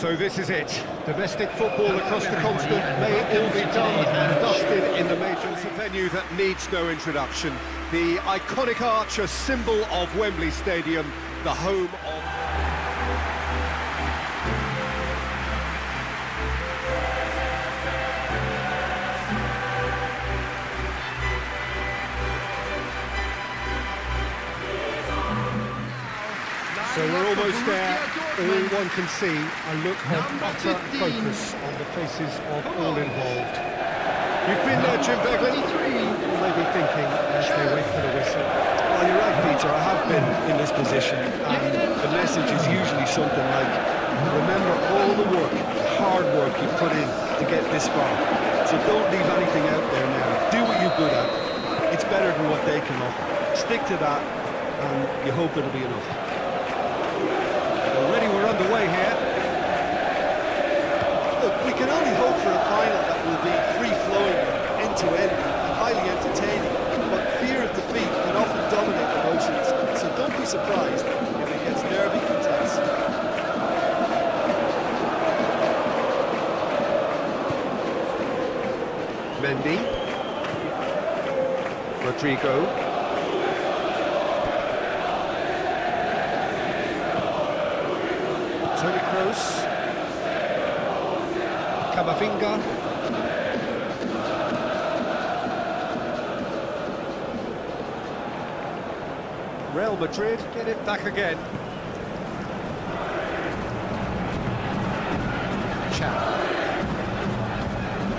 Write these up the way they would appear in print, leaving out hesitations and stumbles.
So this is it. Domestic football across the continent may all be done and dusted in the major league. A venue that needs no introduction. The iconic arch, a symbol of Wembley Stadium, the home of... So we're almost there. All one can see a look of utter focus on the faces of all involved. You've been there, Jim Beglin. You may be thinking as they wait for the whistle. Well, you're right, Peter. I have been in this position, and the message is usually something like, remember all the work, the hard work you've put in to get this far. So don't leave anything out there now. Do what you're good at. It's better than what they can offer. Stick to that, and you hope it'll be enough. Already we're underway here. Look, we can only hope for a final that will be free-flowing, end-to-end, and highly entertaining, but fear of defeat can often dominate emotions, so don't be surprised if it gets nervy and tense. Mendy. Rodrigo. Tony Kroos, Camavinga, Real Madrid get it back again.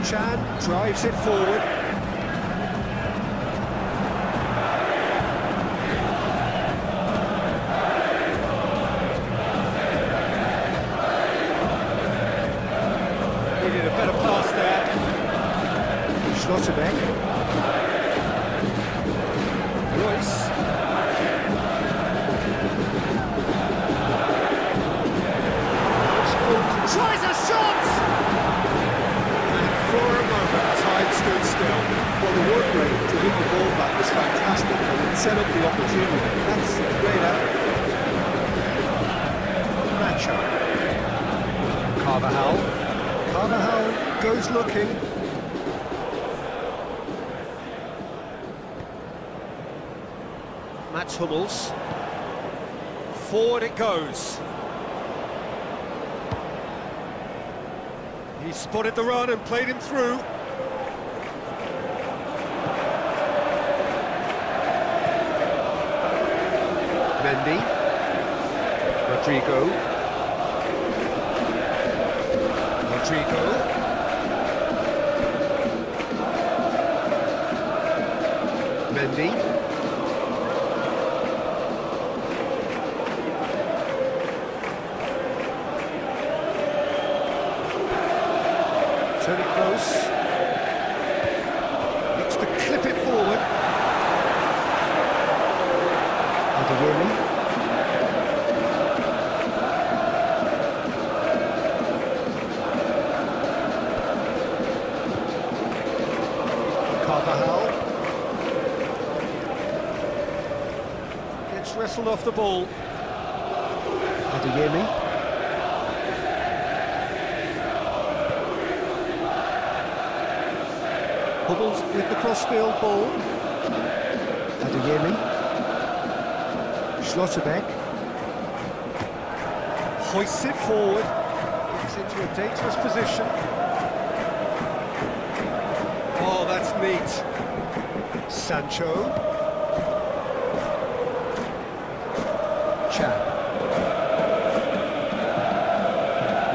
Chan drives it forward. Schlotterbeck. Royce. Tries a shot! And for a moment, time stood still. Well, the work rate to hit the ball back was fantastic, and it set up the opportunity. That's a great effort. Matchup. Carvajal. Carvajal goes looking. Mats Hummels. Forward it goes. He spotted the run and played him through. Mendy. Rodrigo. Rodrigo. Mendy. Very close. Looks to clip it forward. Adewale. Carvajal. Gets wrestled off the ball. Adewale. Hummels with the crossfield ball. Adeyemi. Schlotterbeck. Hoists it forward. Gets into a dangerous position. Oh, that's neat. Sancho. Chan.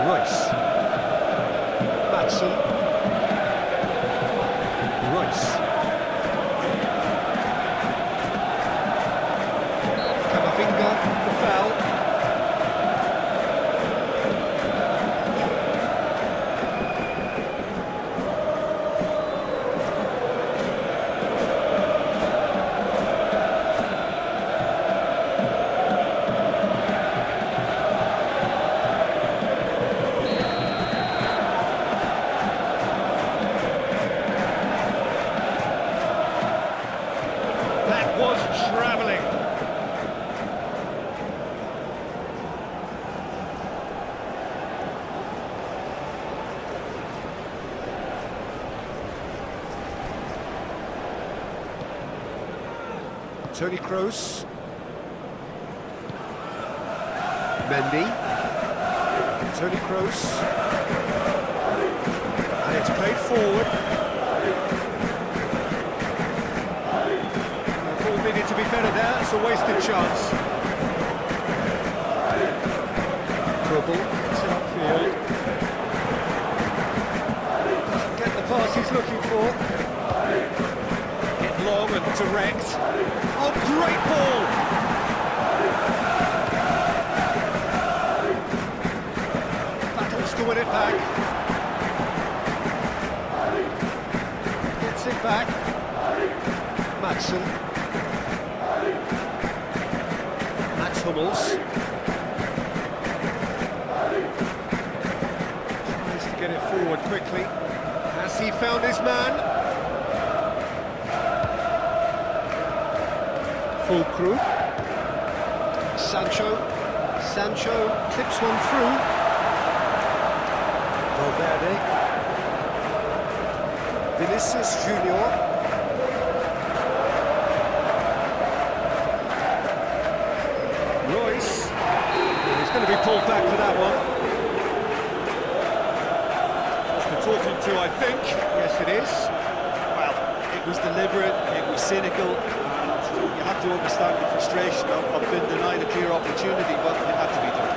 Royce. Maatsen. Camavinga, the foul. Toni Kroos. Mendy. Toni Kroos. And it's played forward. The ball needed to be better there. It's a wasted chance. Trouble. It's upfield. Doesn't get the pass he's looking for. Long and direct. Oh, great ball! Battles to win it back. Gets it back. Madsen. Mats Hummels. Tries to get it forward quickly. Has he found his man? Full crew. Sancho clips one through. Valverde. Vinicius Junior. Royce. He's going to be pulled back for that one. That's the talking to, I think. Yes, it is. Well, it was deliberate, it was cynical. You have to understand the frustration of being denied a clear opportunity, but it had to be done.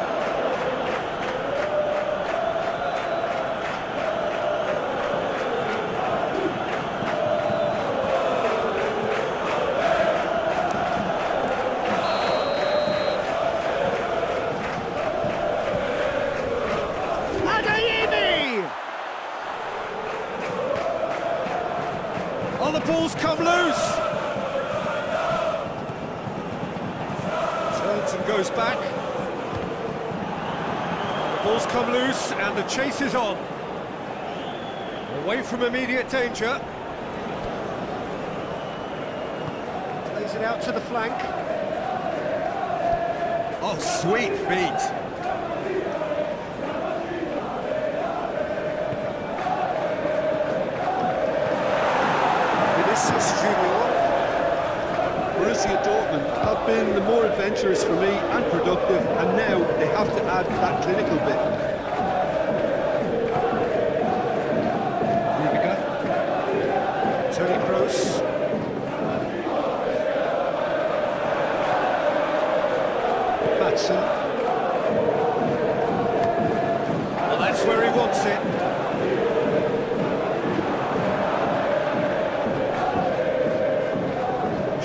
Oh, the ball's come loose! And goes back. The ball's come loose and the chase is on. Away from immediate danger. Plays it out to the flank. Oh, sweet feet. Vinicius Junior. Borussia Dortmund have been the more adventurous for me and productive, and now they have to add that clinical bit. Rudiger, Toni Kroos, Madsen. Well, that's where he wants it.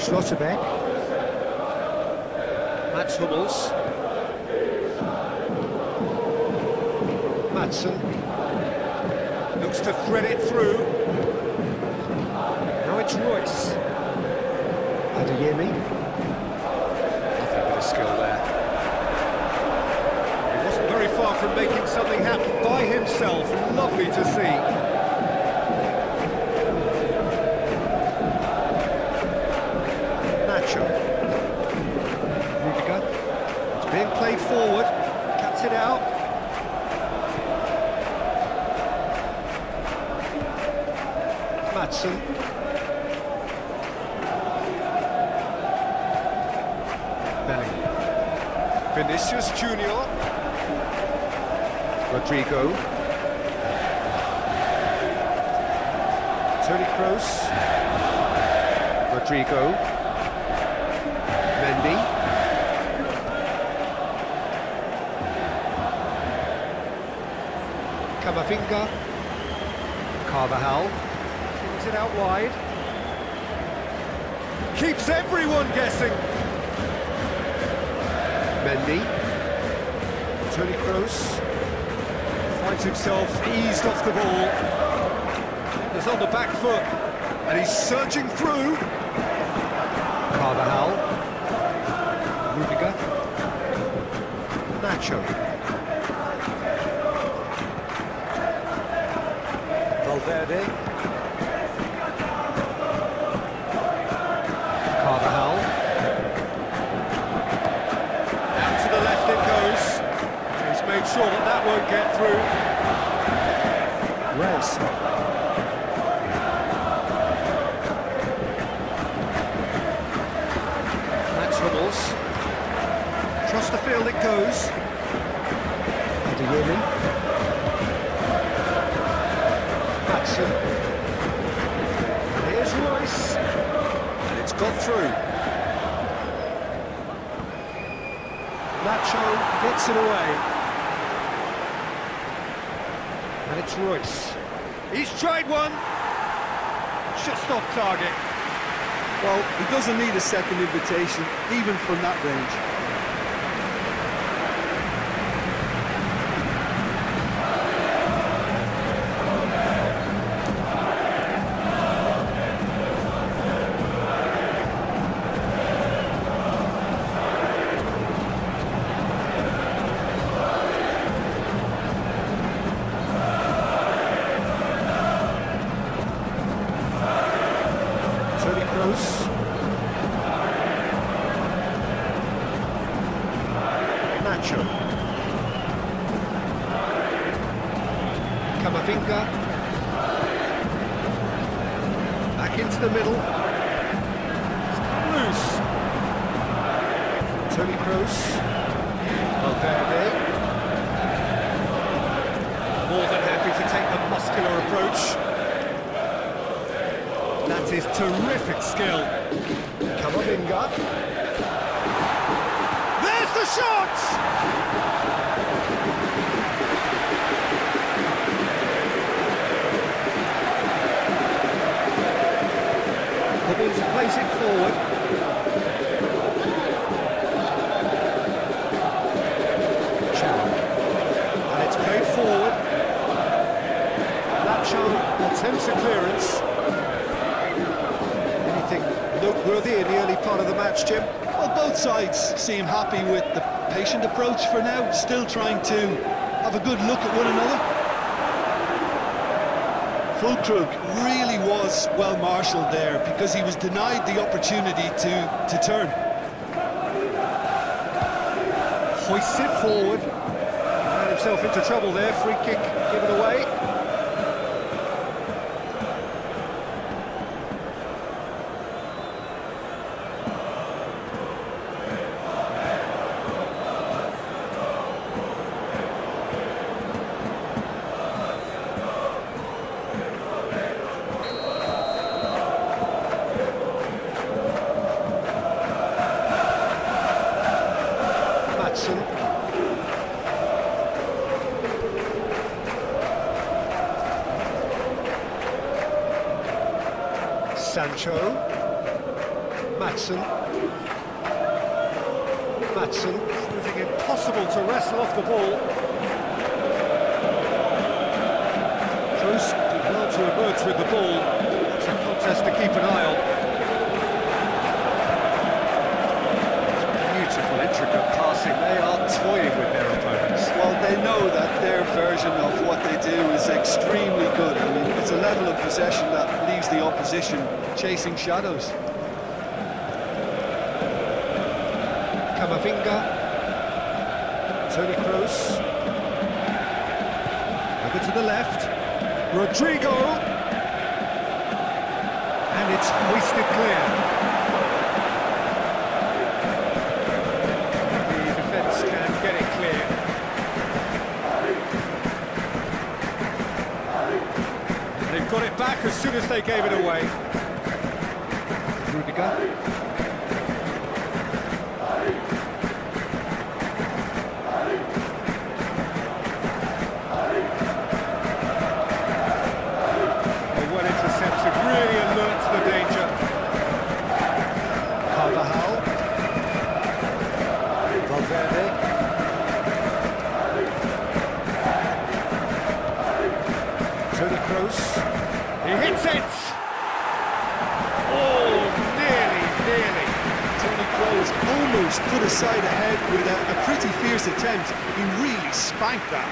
Schlotterbeck. Mats Hummels. Madsen looks to thread it through. Now it's Royce. Adeyemi. Nothing but a skill there. He wasn't very far from making something happen by himself. Lovely to see. Being played forward, cuts it out. Madsen. Bellingham. Vinicius Junior. Rodrigo. Toni Kroos. Rodrigo. Mendy. Camavinga, Carvajal, keeps it out wide, keeps everyone guessing. Mendy, Toni Kroos, finds himself eased off the ball, he's on the back foot, and he's surging through. Carvajal, Rudiger, Nacho. Valverde. Carvajal. Out to the left it goes. He's made sure that that won't get through. Rest. midfield it goes. Eddie Women. Patson. Here's Rice. And it's got through. Nacho gets it away. And it's Royce. He's tried one. Just off target. Well, he doesn't need a second invitation, even from that range. Camavinga. Back into the middle. Loose. Toni Kroos. Valverde. More than happy to take the muscular approach. That is terrific skill. Camavinga. There's the shot! He's placed it forward. Chow. And it's played forward. Nacho attempts a clearance. Anything noteworthy in the early part of the match, Jim? Well, both sides seem happy with the patient approach for now, still trying to have a good look at one another. Fulkrug really was well marshalled there because he was denied the opportunity to turn. Hoists it forward. Ran himself into trouble there. Free kick given away. Sancho, Maatsen, Maatsen, something impossible to wrestle off the ball. Kroos did well to emerge with the ball, it's a contest to keep an eye on. It's beautiful, intricate passing, they are toying with their opponents. Well, they know that their version of what they do is extremely good. I mean, it's a level of possession that leaves the opposition chasing shadows. Camavinga, Toni Kroos, over to the left, Rodrigo, and it's hoisted clear. The defence can get it clear. They've got it back as soon as they gave it away. Rudiger. They well intercepted, really alert to the danger. Carvajal. Valverde. Toni Kroos. He hits it! Oh, nearly, nearly. Toni Kroos almost put aside a head with a pretty fierce attempt. He really spanked that.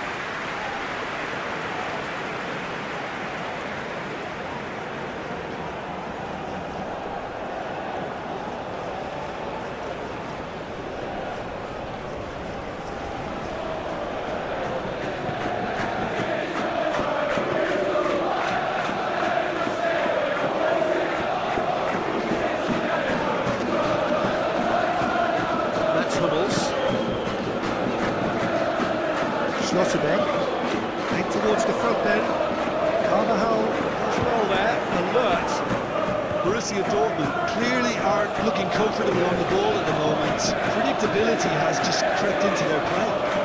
Schlotterbeck. Back towards the front then. Carvajal does well there. Alert. Borussia Dortmund clearly aren't looking comfortable on the ball at the moment. Predictability has just crept into their play.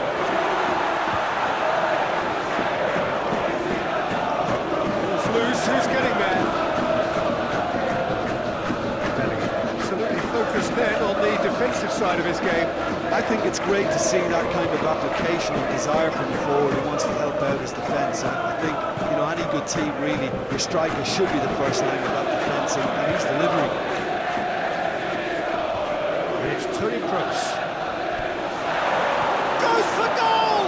Who's getting there? Absolutely focused then on the defensive side of his game. I think it's great to see that kind of application and desire from the forward who wants to help out his defence. I think, you know, any good team really, your striker should be the first line of that defence, and he's delivering. It's Tony Kroos. Goes for goal!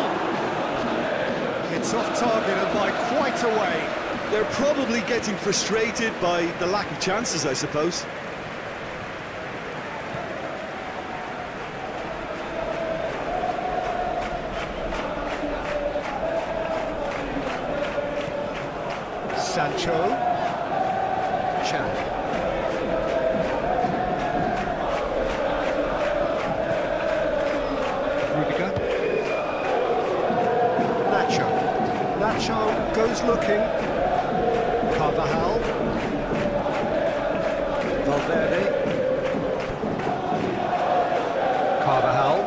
It's off target and by quite a way. They're probably getting frustrated by the lack of chances, I suppose. Sancho. Chan. Nacho goes looking. Carvajal. Valverde. Carvajal.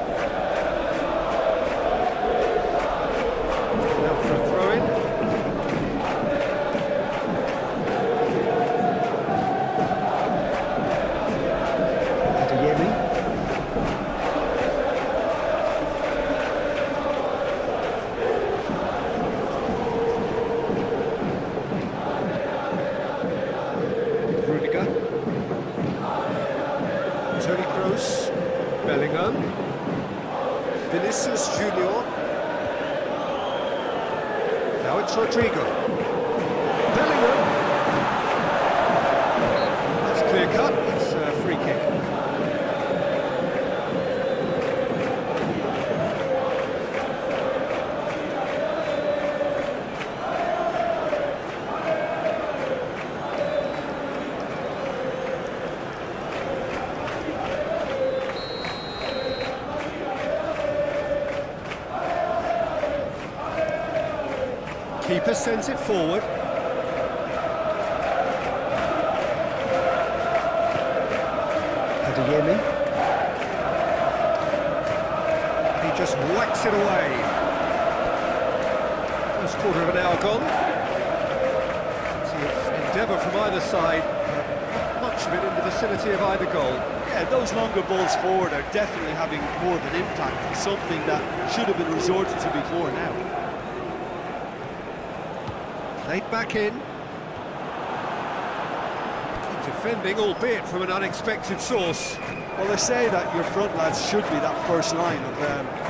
Now for a throw in. Adeyemi. Tony Kroos, Bellingham, Vinicius Junior. Now it's Rodrigo. Bellingham. That's clear cut. It's a free kick. Keeper sends it forward. Adeyemi. He just whacks it away. First quarter of an hour gone. See an endeavour from either side. Much of it in the vicinity of either goal. Yeah, those longer balls forward are definitely having more of an impact. Something that should have been resorted to before now. Played back in. Defending, albeit from an unexpected source. Well, they say that your front lads should be that first line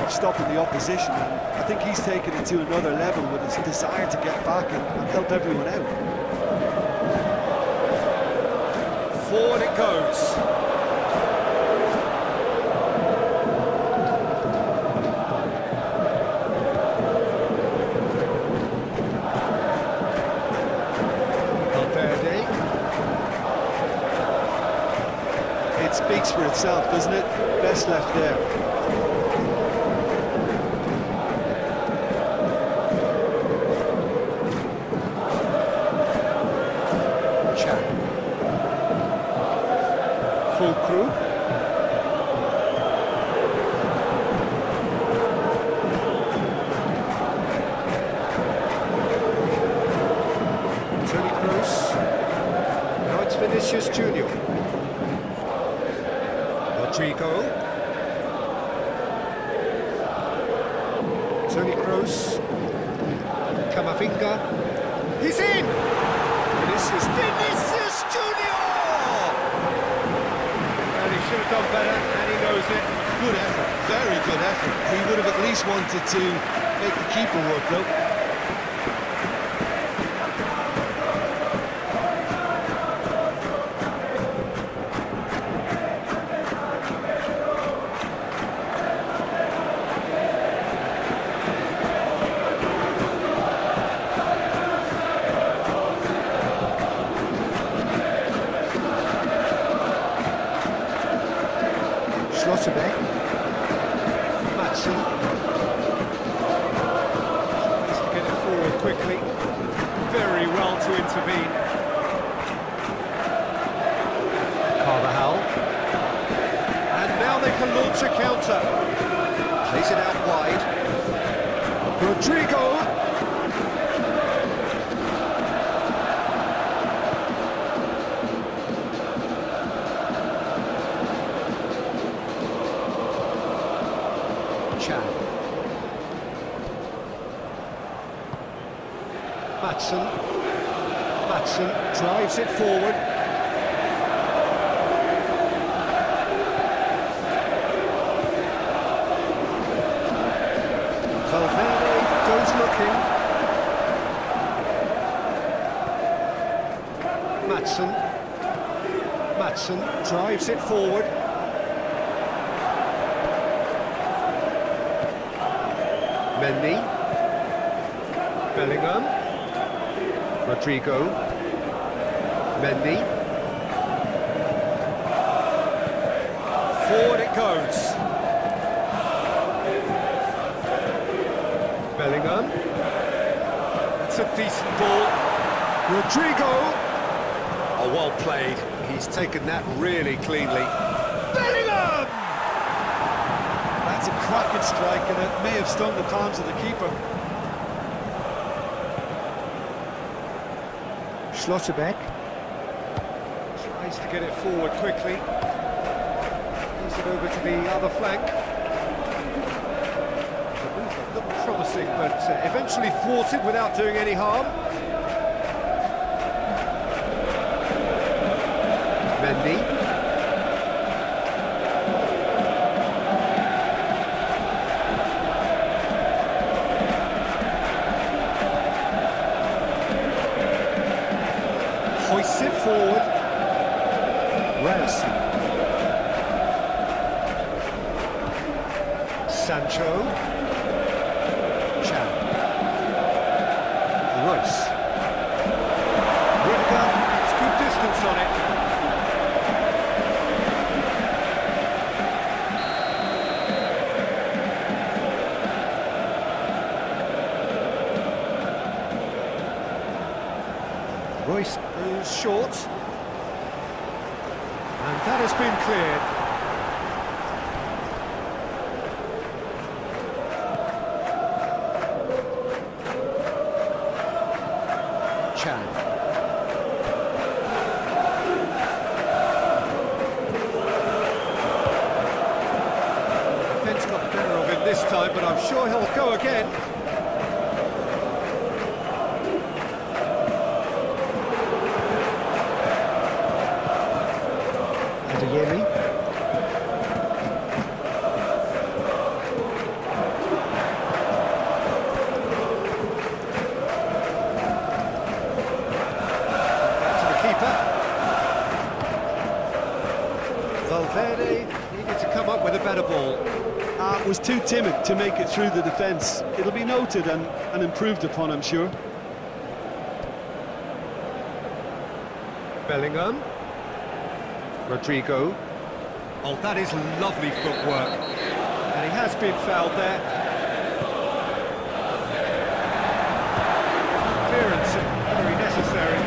of stopping the opposition. And I think he's taken it to another level with his desire to get back and help everyone out. Forward it goes. It speaks for itself, doesn't it? Best left there. Chan. Full crew. Tony Kroos. Now it's Vinicius Junior. Rodrigo. Tony Kroos. Camavinga. He's in! Vinicius Junior! And he should have done better, and he knows it. Good effort, very good effort. He would have at least wanted to make the keeper work, though. Schlotterbeck, Matson, quickly, very well to intervene. Carvajal. And now they can launch a counter. Plays it out wide. Rodrigo. Maatsen. Maatsen drives it forward. Valverde goes looking. Maatsen. Maatsen drives it forward. Mendy. Bellingham. Rodrigo, Mendy, forward it goes, Bellingham, that's a decent ball, Rodrigo, oh well played, he's taken that really cleanly, Bellingham, that's a cracking strike and it may have stung the palms of the keeper. Schlotterbeck tries to get it forward quickly, moves it over to the other flank. The move looked promising, but eventually thwarted without doing any harm. Mendy. Sit forward, Reyes, Sancho, Chan, Royce, Rudiger, it's good distance on it. Royce goes short, and that has been cleared. Chan. The defence got the better of it this time, but I'm sure he'll go again. Valverde needed to come up with a better ball. Was too timid to make it through the defence. It'll be noted and improved upon, I'm sure. Bellingham. Rodrigo. Oh, that is lovely footwork. And he has been fouled there. Clearance, very necessary.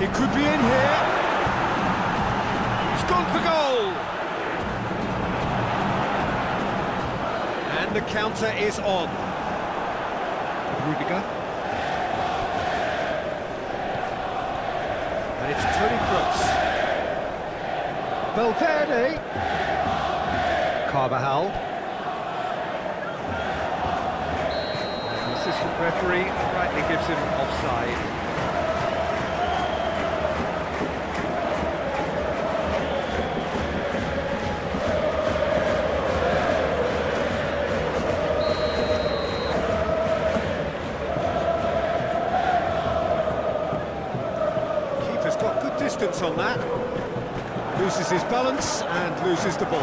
It could be in here. It's gone for goal. And the counter is on. Rudiger. And it's Toni Kroos. Valverde. Carvajal. The assistant referee rightly gives him offside. distance on that. Loses his balance and loses the ball.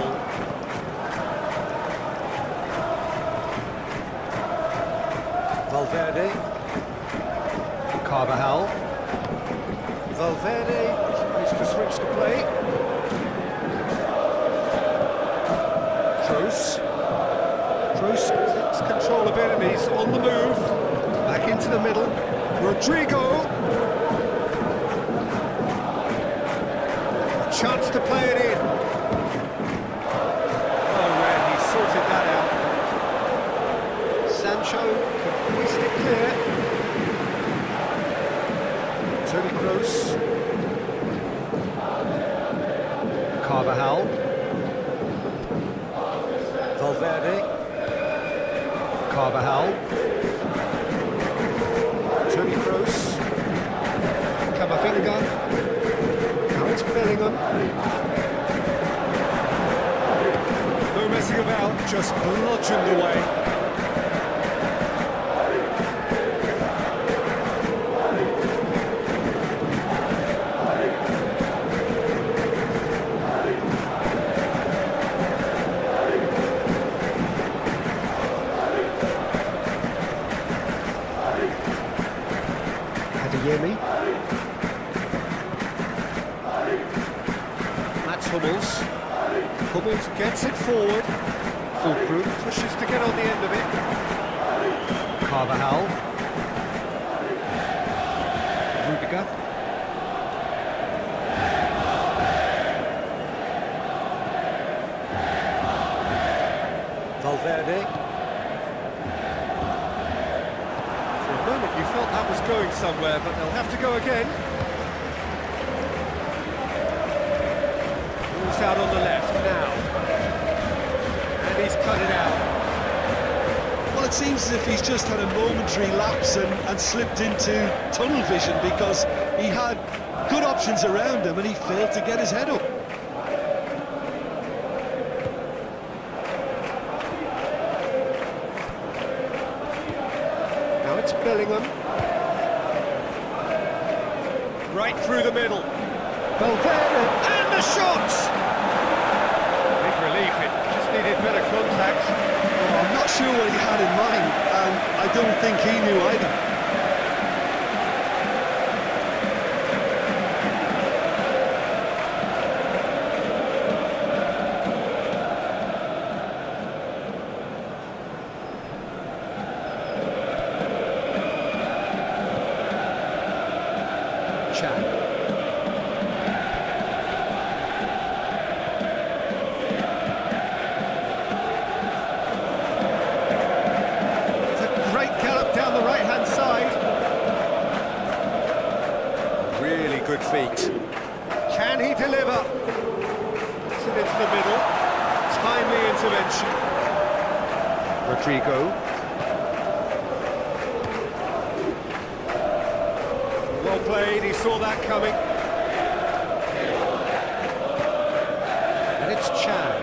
Valverde. Carvajal. Valverde tries to switch the play. Kroos. Kroos takes control of enemies on the move. Back into the middle. Rodrigo. Chance to play it in. Oh, man, he sorted that out. Sancho can whisk it clear. Toni Kroos. Carvajal. Valverde. Carvajal. Toni Kroos. Camavinga. Bellingham. No messing about, just bludgeoned away. Had to hear me. Hummels gets it forward. Fulcrum pushes to get on the end of it. Carvajal. Rudiger. Valverde. For a moment you felt that was going somewhere, but they'll have to go again. Out on the left now, and he's cut it out. Well, it seems as if he's just had a momentary lapse and slipped into tunnel vision, because he had good options around him and he failed to get his head up. Now it's Bellingham, right through the middle. Valverde, and the shot! Needed better contact. Well, I'm not sure what he had in mind, and I don't think he knew either. Feet. Can he deliver? It's into the middle. Timely intervention. Rodrigo. Well played, he saw that coming. And it's Chan.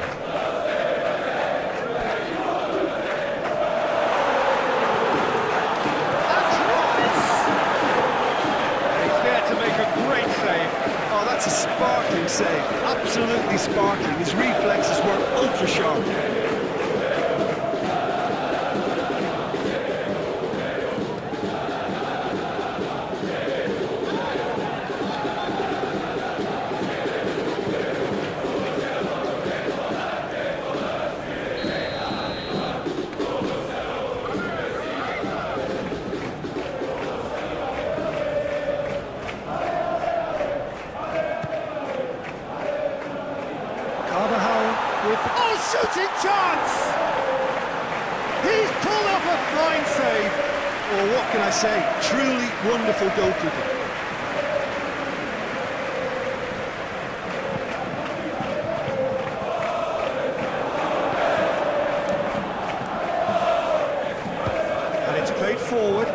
Oh, that's a sparkling save, absolutely sparkling. His reflexes were ultra sharp. Oh, shooting chance! He's pulled off a fine save. Well, what can I say? Truly wonderful goalkeeper. And it's played forward.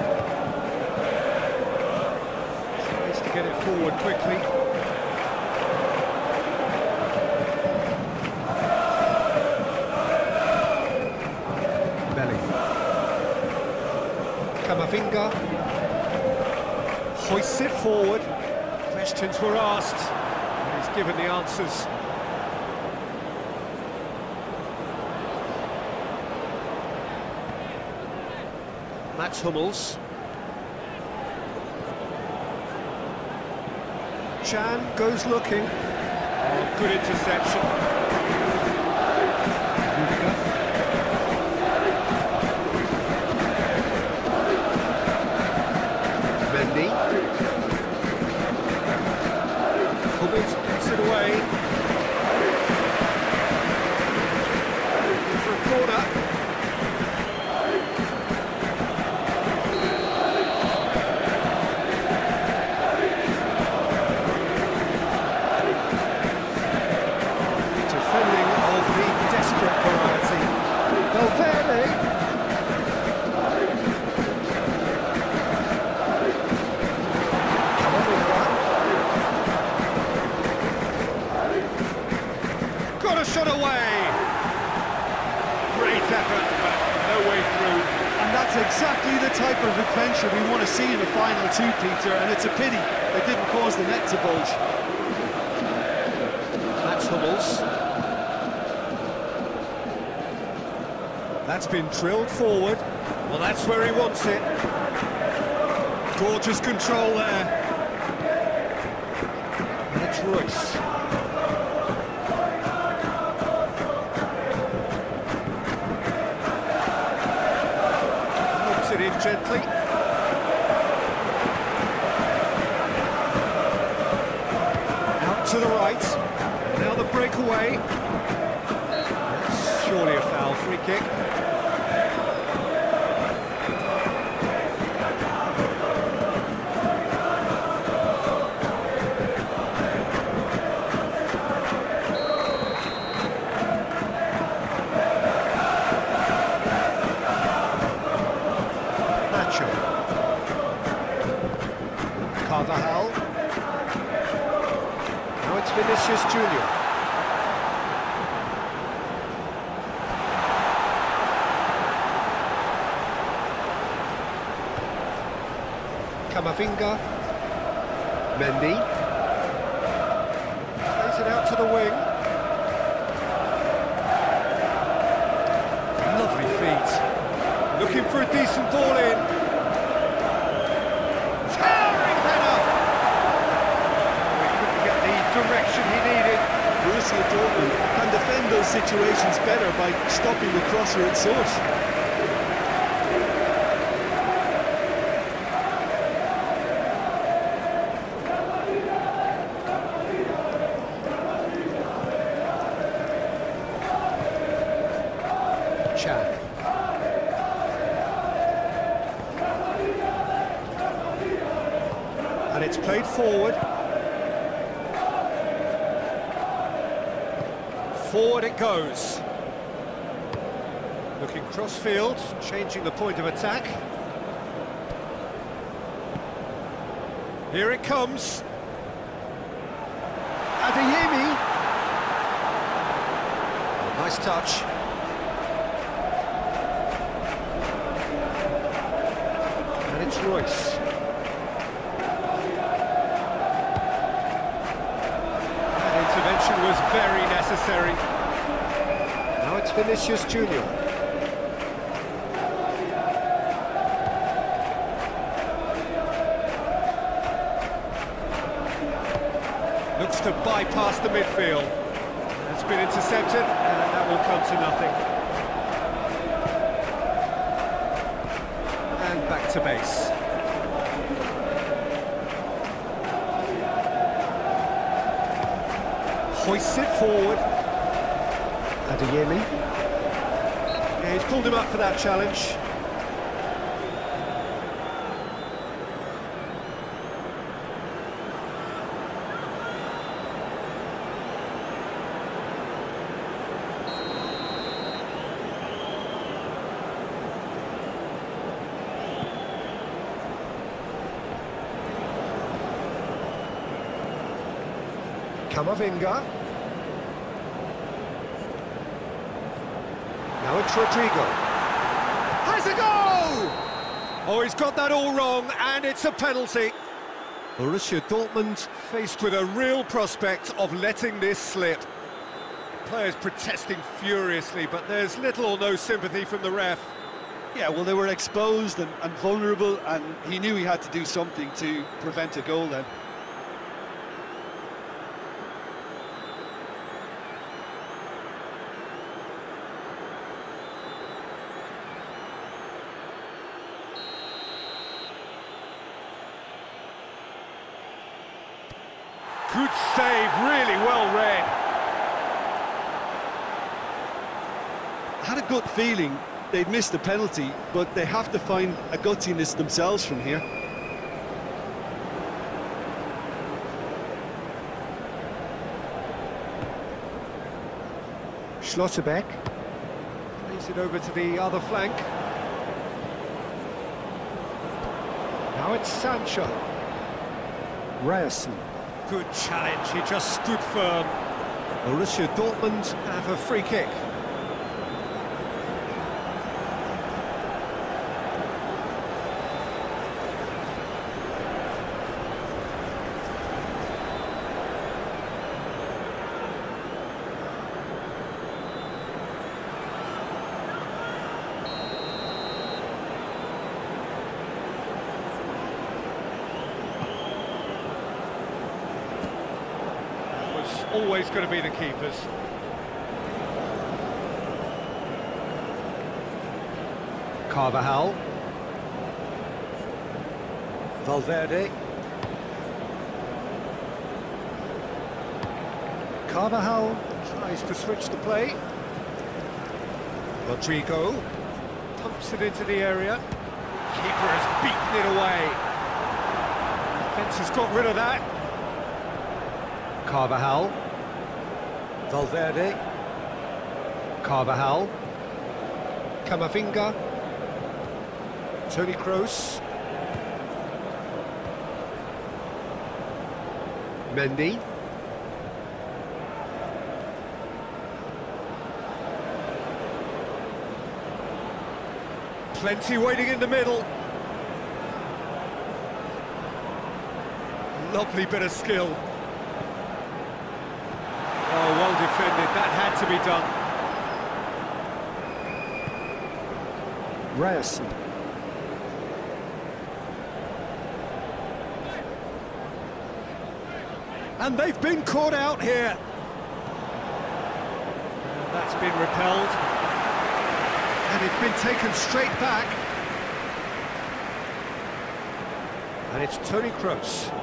Tries to get it forward quickly. Camavinga hoists it forward, questions were asked, and he's given the answers. Mats Hummels. Chan goes looking. Oh, good interception. Mendy. Hummels gets it away. For a corner. Shot away. Great effort, but no way through. And that's exactly the type of adventure we want to see in the final two, Peter, and it's a pity they didn't cause the net to bulge. That's Hummels. That's been drilled forward. Well, that's where he wants it. Gorgeous control there. That's Royce. It in gently. Out to the right. Now the breakaway. That's surely a foul. Free kick. Carvajal. Now it's Vinicius Junior. Camavinga. Mendy. Plays it out to the wing. Lovely feet. Looking for a decent ball in. Direction he needed. Borussia Dortmund can defend those situations better by stopping the crosser at source. Chan. And it's played forward. Forward it goes. Looking cross-field, changing the point of attack. Here it comes. Adeyemi. Oh, nice touch. And it's Royce. Intervention was very necessary. Now it's Vinicius Junior. Looks to bypass the midfield. It's been intercepted, and that will come to nothing. And back to base. Hoists it forward. Adeyemi. Yeah, he's pulled him up for that challenge. Camavinga. Now it's Rodrigo. Has a goal! Oh, he's got that all wrong, and it's a penalty. Borussia Dortmund faced with a real prospect of letting this slip. Players protesting furiously, but there's little or no sympathy from the ref. Yeah, well, they were exposed and vulnerable, and he knew he had to do something to prevent a goal then. Good save, really well read. Had a good feeling they'd missed the penalty, but they have to find a guttiness themselves from here. Schlotterbeck plays it over to the other flank. Now it's Sancho. Ryerson. Good challenge, he just stood firm. Borussia Dortmund have a free kick. Always going to be the keepers. Carvajal. Valverde. Carvajal tries to switch the play. Rodrigo pumps it into the area. Keeper has beaten it away. Defence has got rid of that. Carvajal. Valverde. Carvajal. Camavinga. Toni Kroos. Mendy. Plenty waiting in the middle. Lovely bit of skill. Oh, well defended, that had to be done. Ryerson. And they've been caught out here. That's been repelled. And it's been taken straight back. And it's Toni Kroos.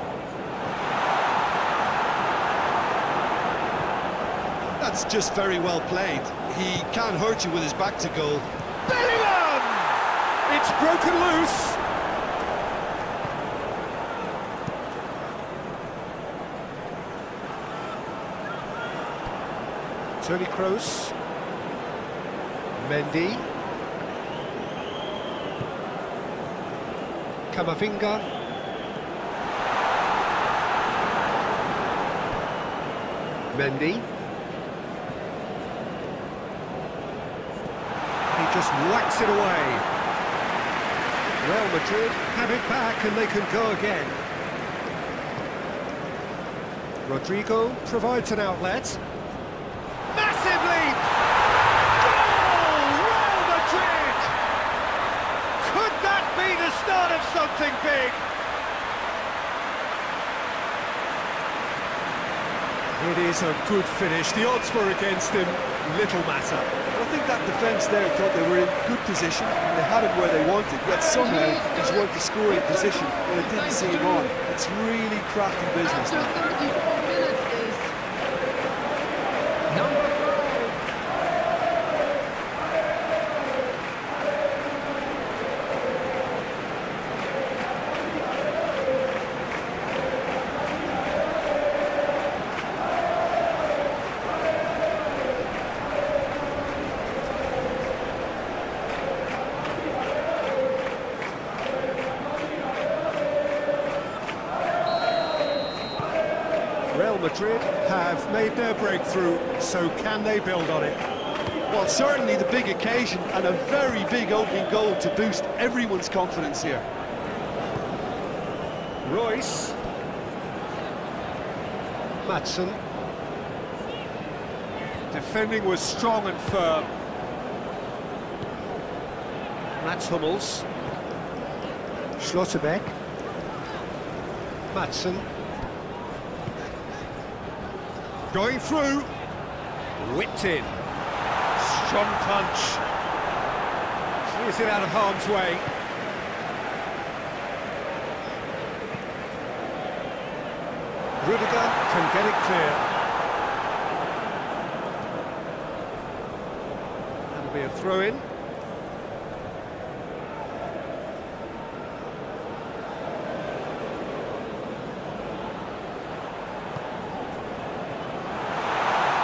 That's just very well played. He can't hurt you with his back to goal. Bellingham! It's broken loose. Toni Kroos. Mendy. Camavinga. Mendy. Just whacks it away. Real Madrid have it back and they can go again. Rodrigo provides an outlet. Massive leap! Goal! Real Madrid! Could that be the start of something big? It is a good finish. The odds were against him. Little matter. I think that defence there thought they were in good position, they had it where they wanted, yet somehow it's worth the scoring position, but it didn't seem on. It's really crafty business now. Number 5. Madrid have made their breakthrough, so can they build on it? Well, certainly the big occasion and a very big opening goal to boost everyone's confidence here. Royce Madsen. Defending was strong and firm. Mats Hummels. Schlotterbeck. Madsen. Going through. Whipped in. Strong punch. Clears it out of harm's way. Rudiger can get it clear. That'll be a throw-in.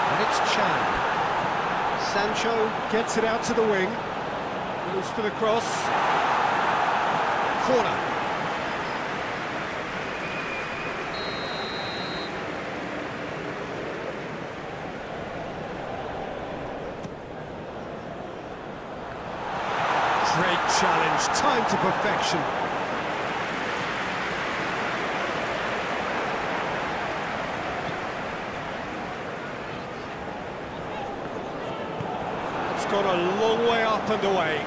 And it's Chan. Sancho gets it out to the wing. Moves for the cross. Corner. Great challenge, timed to perfection. It's gone a long way up and away.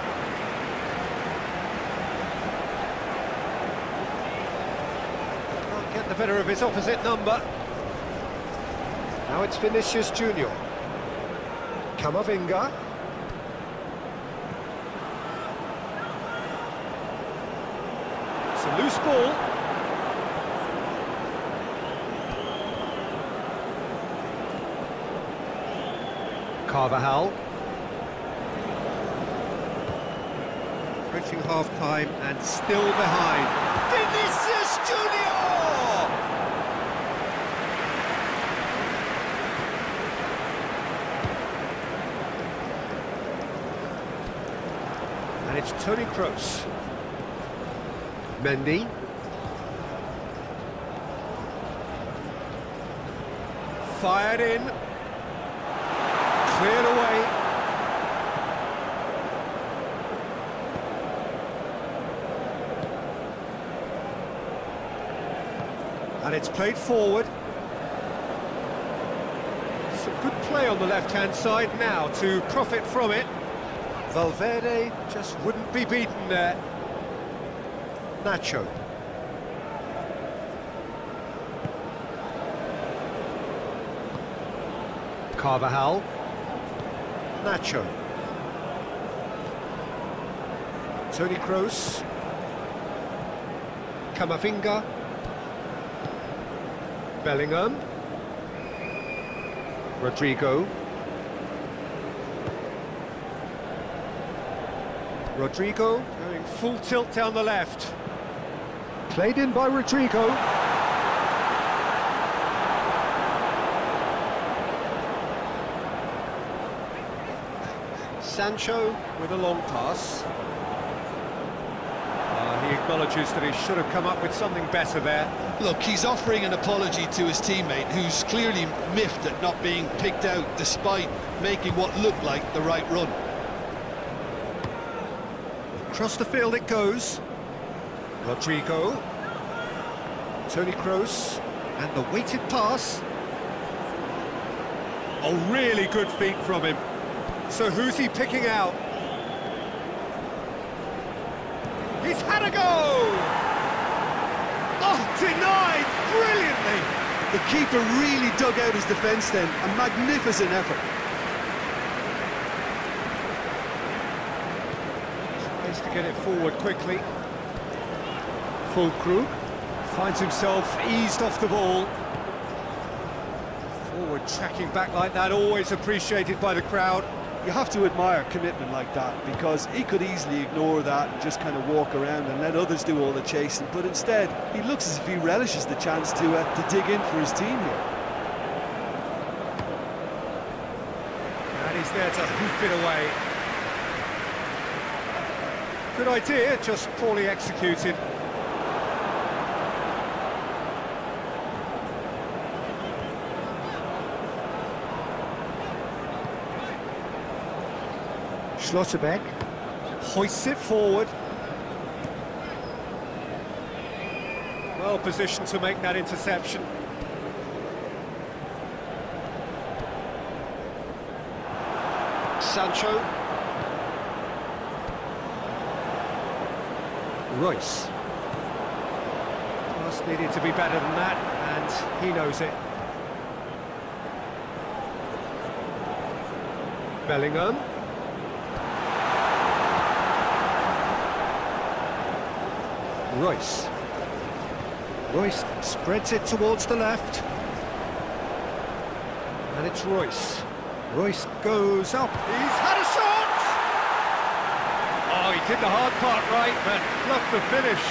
Can't get the better of his opposite number. Now it's Vinicius Junior. Camavinga. Loose ball. Carvajal. Approaching half-time and still behind. Vinicius Junior! And it's Toni Kroos. Mendy. Fired in. Cleared away. And it's played forward. Some good play on the left-hand side now to profit from it. Valverde just wouldn't be beaten there. Nacho. Carvajal. Nacho. Toni Kroos. Camavinga. Bellingham. Rodrigo. Rodrigo going full tilt down the left. Played in by Rodrigo. Sancho with a long pass. He acknowledges that he should have come up with something better there. Look, he's offering an apology to his teammate, who's clearly miffed at not being picked out despite making what looked like the right run. Across the field it goes. Rodrigo, Toni Kroos, and the weighted pass. A really good feat from him. So who's he picking out? He's had a go! Oh, denied brilliantly! The keeper really dug out his defence then. A magnificent effort. Nice to get it forward quickly. Full crew finds himself eased off the ball. Forward tracking back like that, always appreciated by the crowd. You have to admire commitment like that, because he could easily ignore that and just kind of walk around and let others do all the chasing, but instead he looks as if he relishes the chance to dig in for his team here. And he's there to hoof it away. Good idea, just poorly executed. Schlotterbeck hoists it forward. Well positioned to make that interception. Sancho. Royce. Pass needed to be better than that, and he knows it. Bellingham. Royce. Royce spreads it towards the left. And it's Royce. Royce goes up. He's had a shot! Oh, he did the hard part right, but fluffed the finish.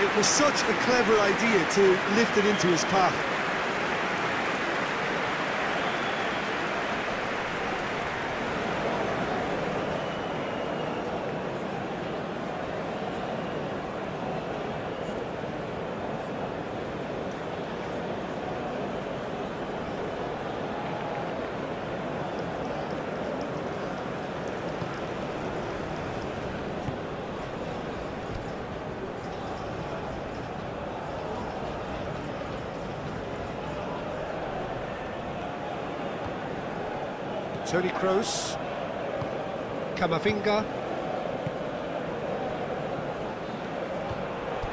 It was such a clever idea to lift it into his path. Tony Kroos, Camavinga,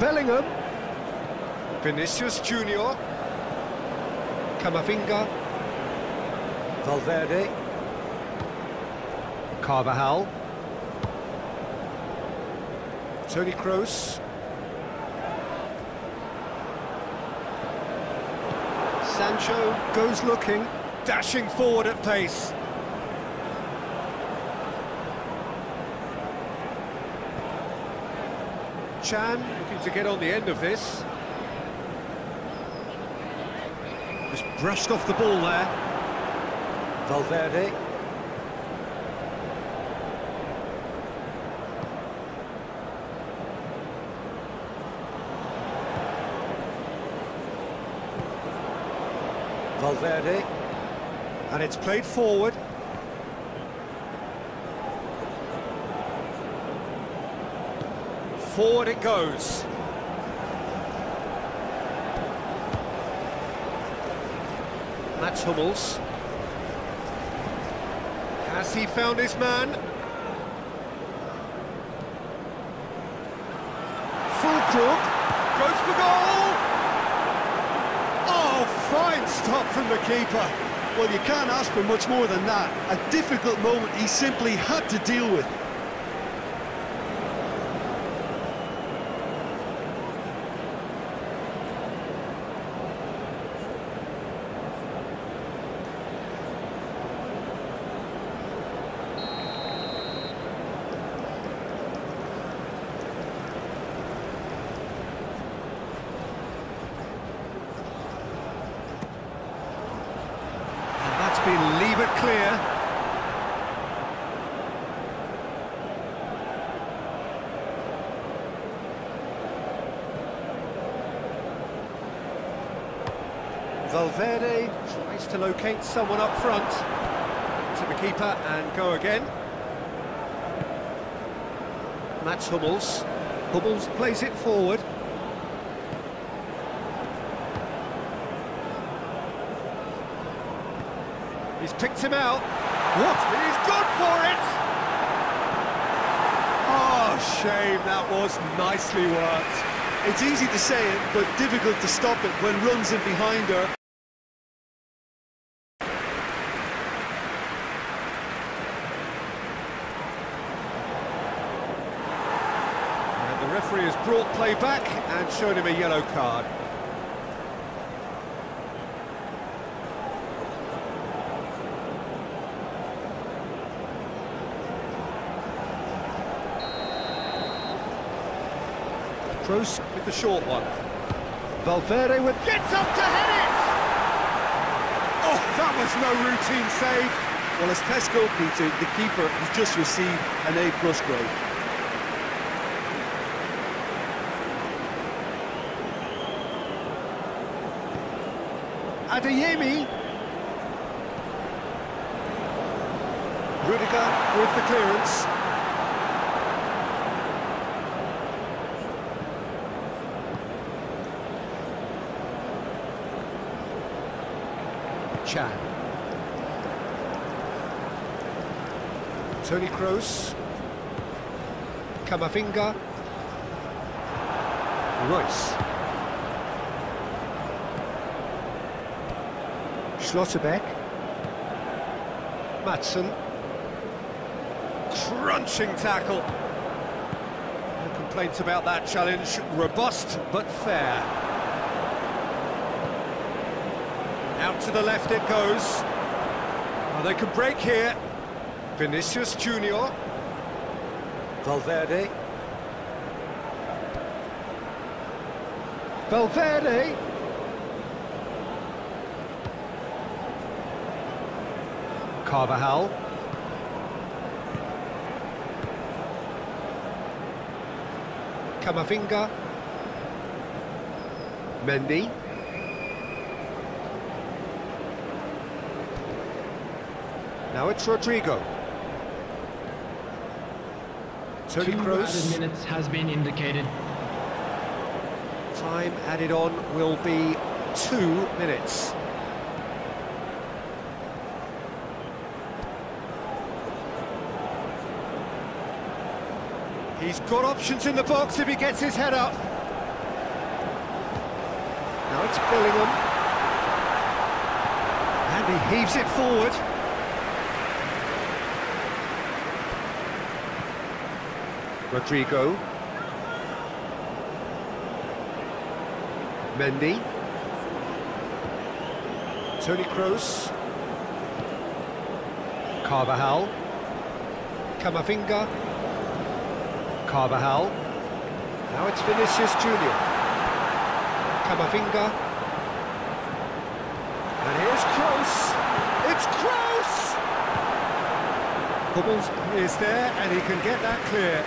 Bellingham, Vinicius Junior, Camavinga, Valverde, Carvajal, Tony Kroos, Sancho goes looking, dashing forward at pace. Chan looking to get on the end of this. Just brushed off the ball there. Valverde. Valverde. And it's played forward. Forward it goes. That's Hummels. Has he found his man? Fulcrook goes for goal! Oh, fine stop from the keeper. Well, you can't ask for much more than that. A difficult moment he simply had to deal with. Leave it clear. Valverde tries to locate someone up front. To the keeper and go again. Mats Hummels. Hummels plays it forward. He's picked him out. What? He's gone for it! Oh, shame. That was nicely worked. It's easy to say it, but difficult to stop it when runs in behind her. And the referee has brought play back and shown him a yellow card. Kroos with the short one. Valverde with... Gets up to head it! Oh, that was no routine save. Well, as test goal, Peter, the keeper has just received an A+ grade. Adeyemi. Rudiger with the clearance. Chan. Toni Kroos, Camavinga, Royce, Schlotterbeck, Maatsen, crunching tackle. No complaints about that challenge, robust but fair. Out to the left it goes. Oh, they could break here. Vinicius Junior, Valverde, Carvajal, Camavinga, Mendy, now it's Rodrigo. Toni Kroos. 2 added minutes has been indicated. Time added on will be 2 minutes. He's got options in the box if he gets his head up. Now it's Bellingham. And he heaves it forward. Rodrigo, Mendy, Toni Kroos, Carvajal, Camavinga, Carvajal, now it's Vinicius Junior, Camavinga, and here's Kroos, it's Kroos! Hummels is there and he can get that clear.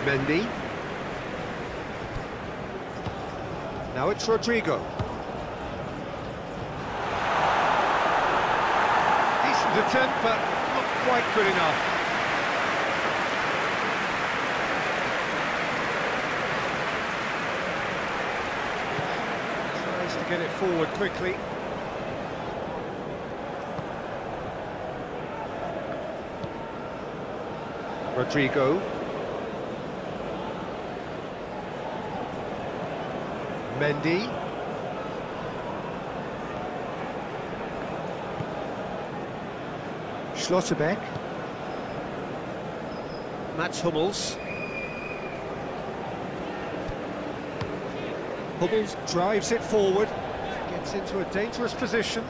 Mendy. Now it's Rodrigo. Decent attempt, but not quite good enough. Tries to get it forward quickly. Rodrigo. Mendy, Schlotterbeck, Mats Hummels. Hummels drives it forward, gets into a dangerous position.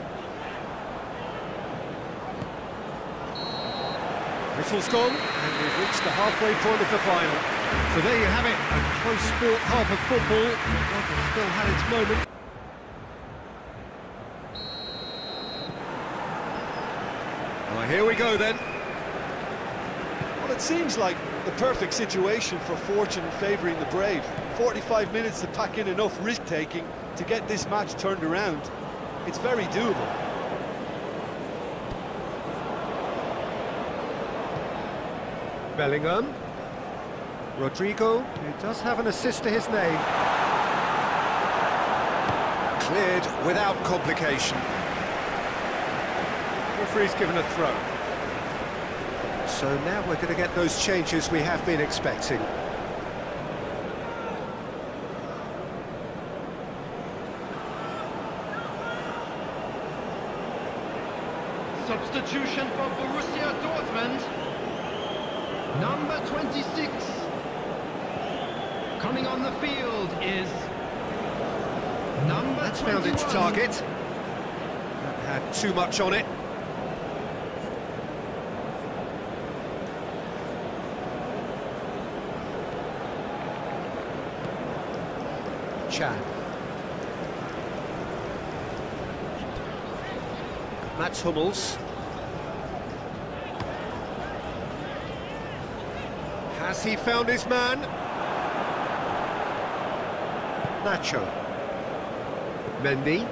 Whistle's gone, and we've reached the halfway point of the final. So there you have it, a close sport half of football. Dortmund still had its moment. Well, here we go then. Well, it seems like the perfect situation for fortune favouring the brave. 45 minutes to pack in enough risk-taking to get this match turned around. It's very doable. Bellingham. Rodrigo, who does have an assist to his name. Cleared without complication. Referee's given a throw. So now we're going to get those changes we have been expecting. Substitution for Borussia Dortmund. Number 26. Coming on the field is number 21. That's found its target. That had too much on it. Chan. Mats Hummels. Has he found his man? Nacho, Mendy,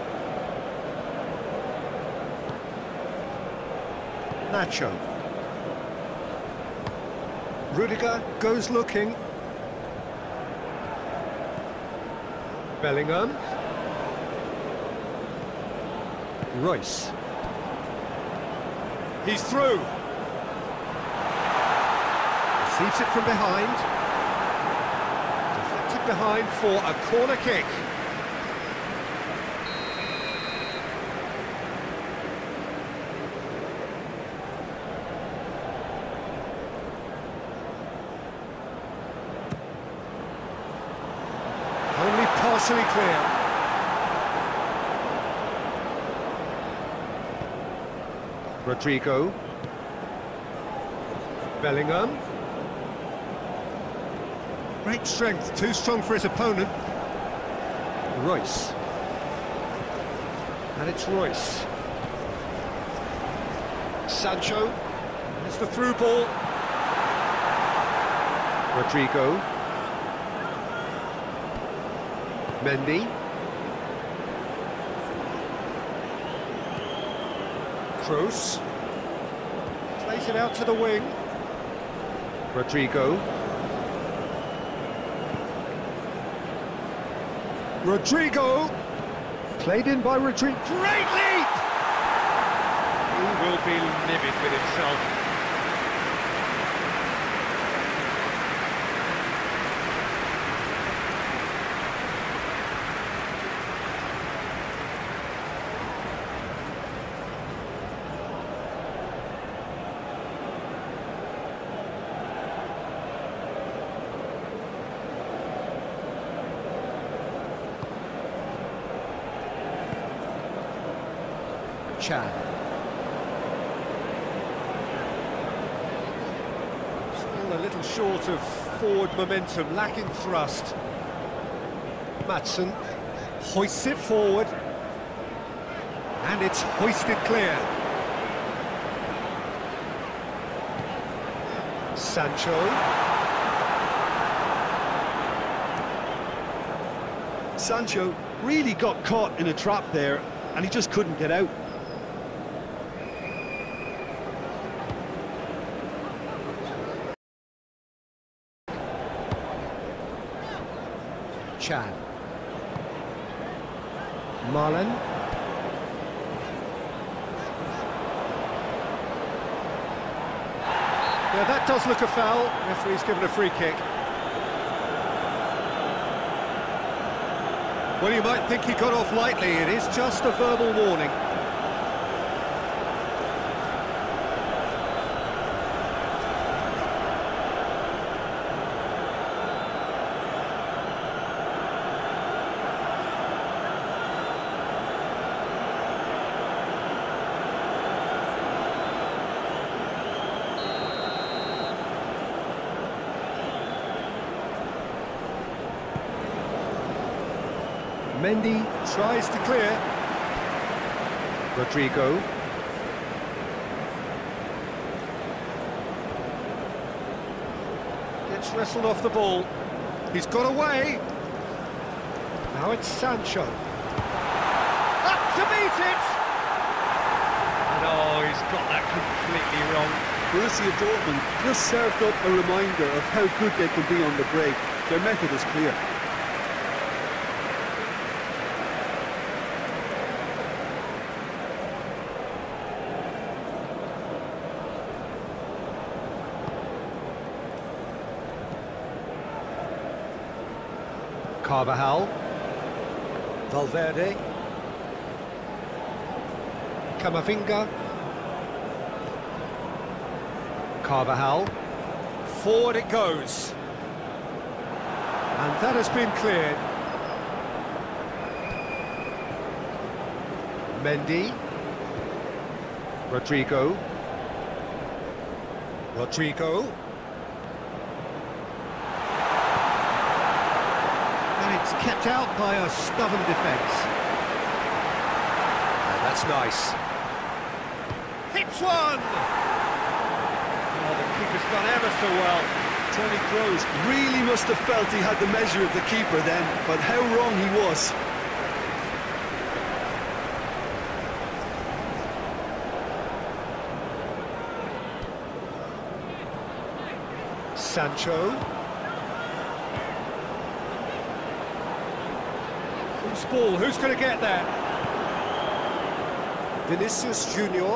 Nacho, Rudiger goes looking, Bellingham, Royce, he's through, Receives it from behind. Deflected behind for a corner kick. Only partially clear. Rodrigo, Bellingham, great strength, too strong for his opponent. Royce, and it's Royce. Sancho, it's the through ball. Rodrigo, Mendy, Kroos, plays it out to the wing. Rodrigo. Rodrigo! Played in by Rodrigo. Great leap! He will be livid with himself. Chan. Still a little short of forward momentum, lacking thrust. Madsen hoists it forward, and it's hoisted clear. Sancho. Sancho really got caught in a trap there, and he just couldn't get out. Chan, Marlon, yeah, that does look a foul. Referee's given a free kick. Well, you might think he got off lightly. It is just a verbal warning. Mendy tries to clear. Rodrigo. Gets wrestled off the ball. He's got away. Now it's Sancho. Up to meet it! And oh, he's got that completely wrong. Borussia Dortmund just served up a reminder of how good they can be on the break. Their method is clear. Carvajal, Valverde, Camavinga, Carvajal, forward it goes, and that has been cleared. Mendy, Rodrigo, Rodrigo. It's kept out by a stubborn defence. And that's nice. Hits one! Oh, the keeper's done ever so well. Tony Kroos really must have felt he had the measure of the keeper then, but how wrong he was. Sancho. Ball, who's going to get there? Vinicius Junior.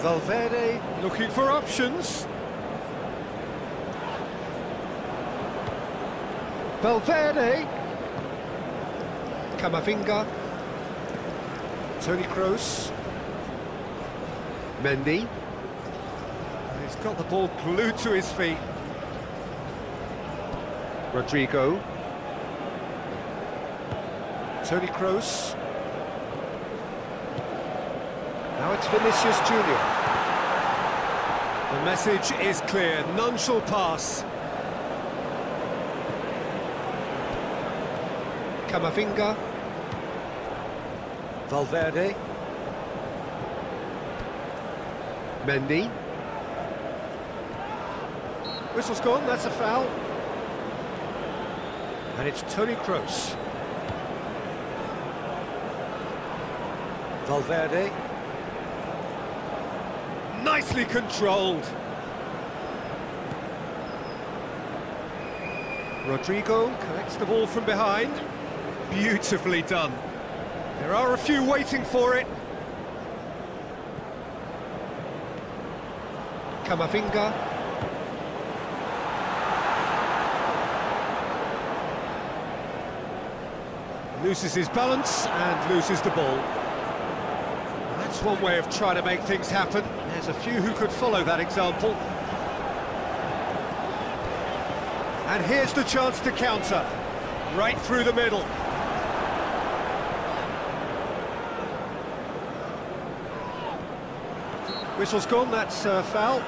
Valverde looking for options. Valverde. Camavinga. Toni Kroos. Mendy. He's got the ball glued to his feet. Rodrigo. Toni Kroos. Now it's Vinicius Junior. The message is clear, none shall pass. Camavinga. Valverde. Mendy. Whistle's gone, that's a foul. And it's Toni Kroos. Valverde. Nicely controlled. Rodrigo collects the ball from behind. Beautifully done. There are a few waiting for it. Camavinga. Loses his balance and loses the ball. That's one way of trying to make things happen. There's a few who could follow that example. And here's the chance to counter. Right through the middle. Whistle's gone, that's a foul.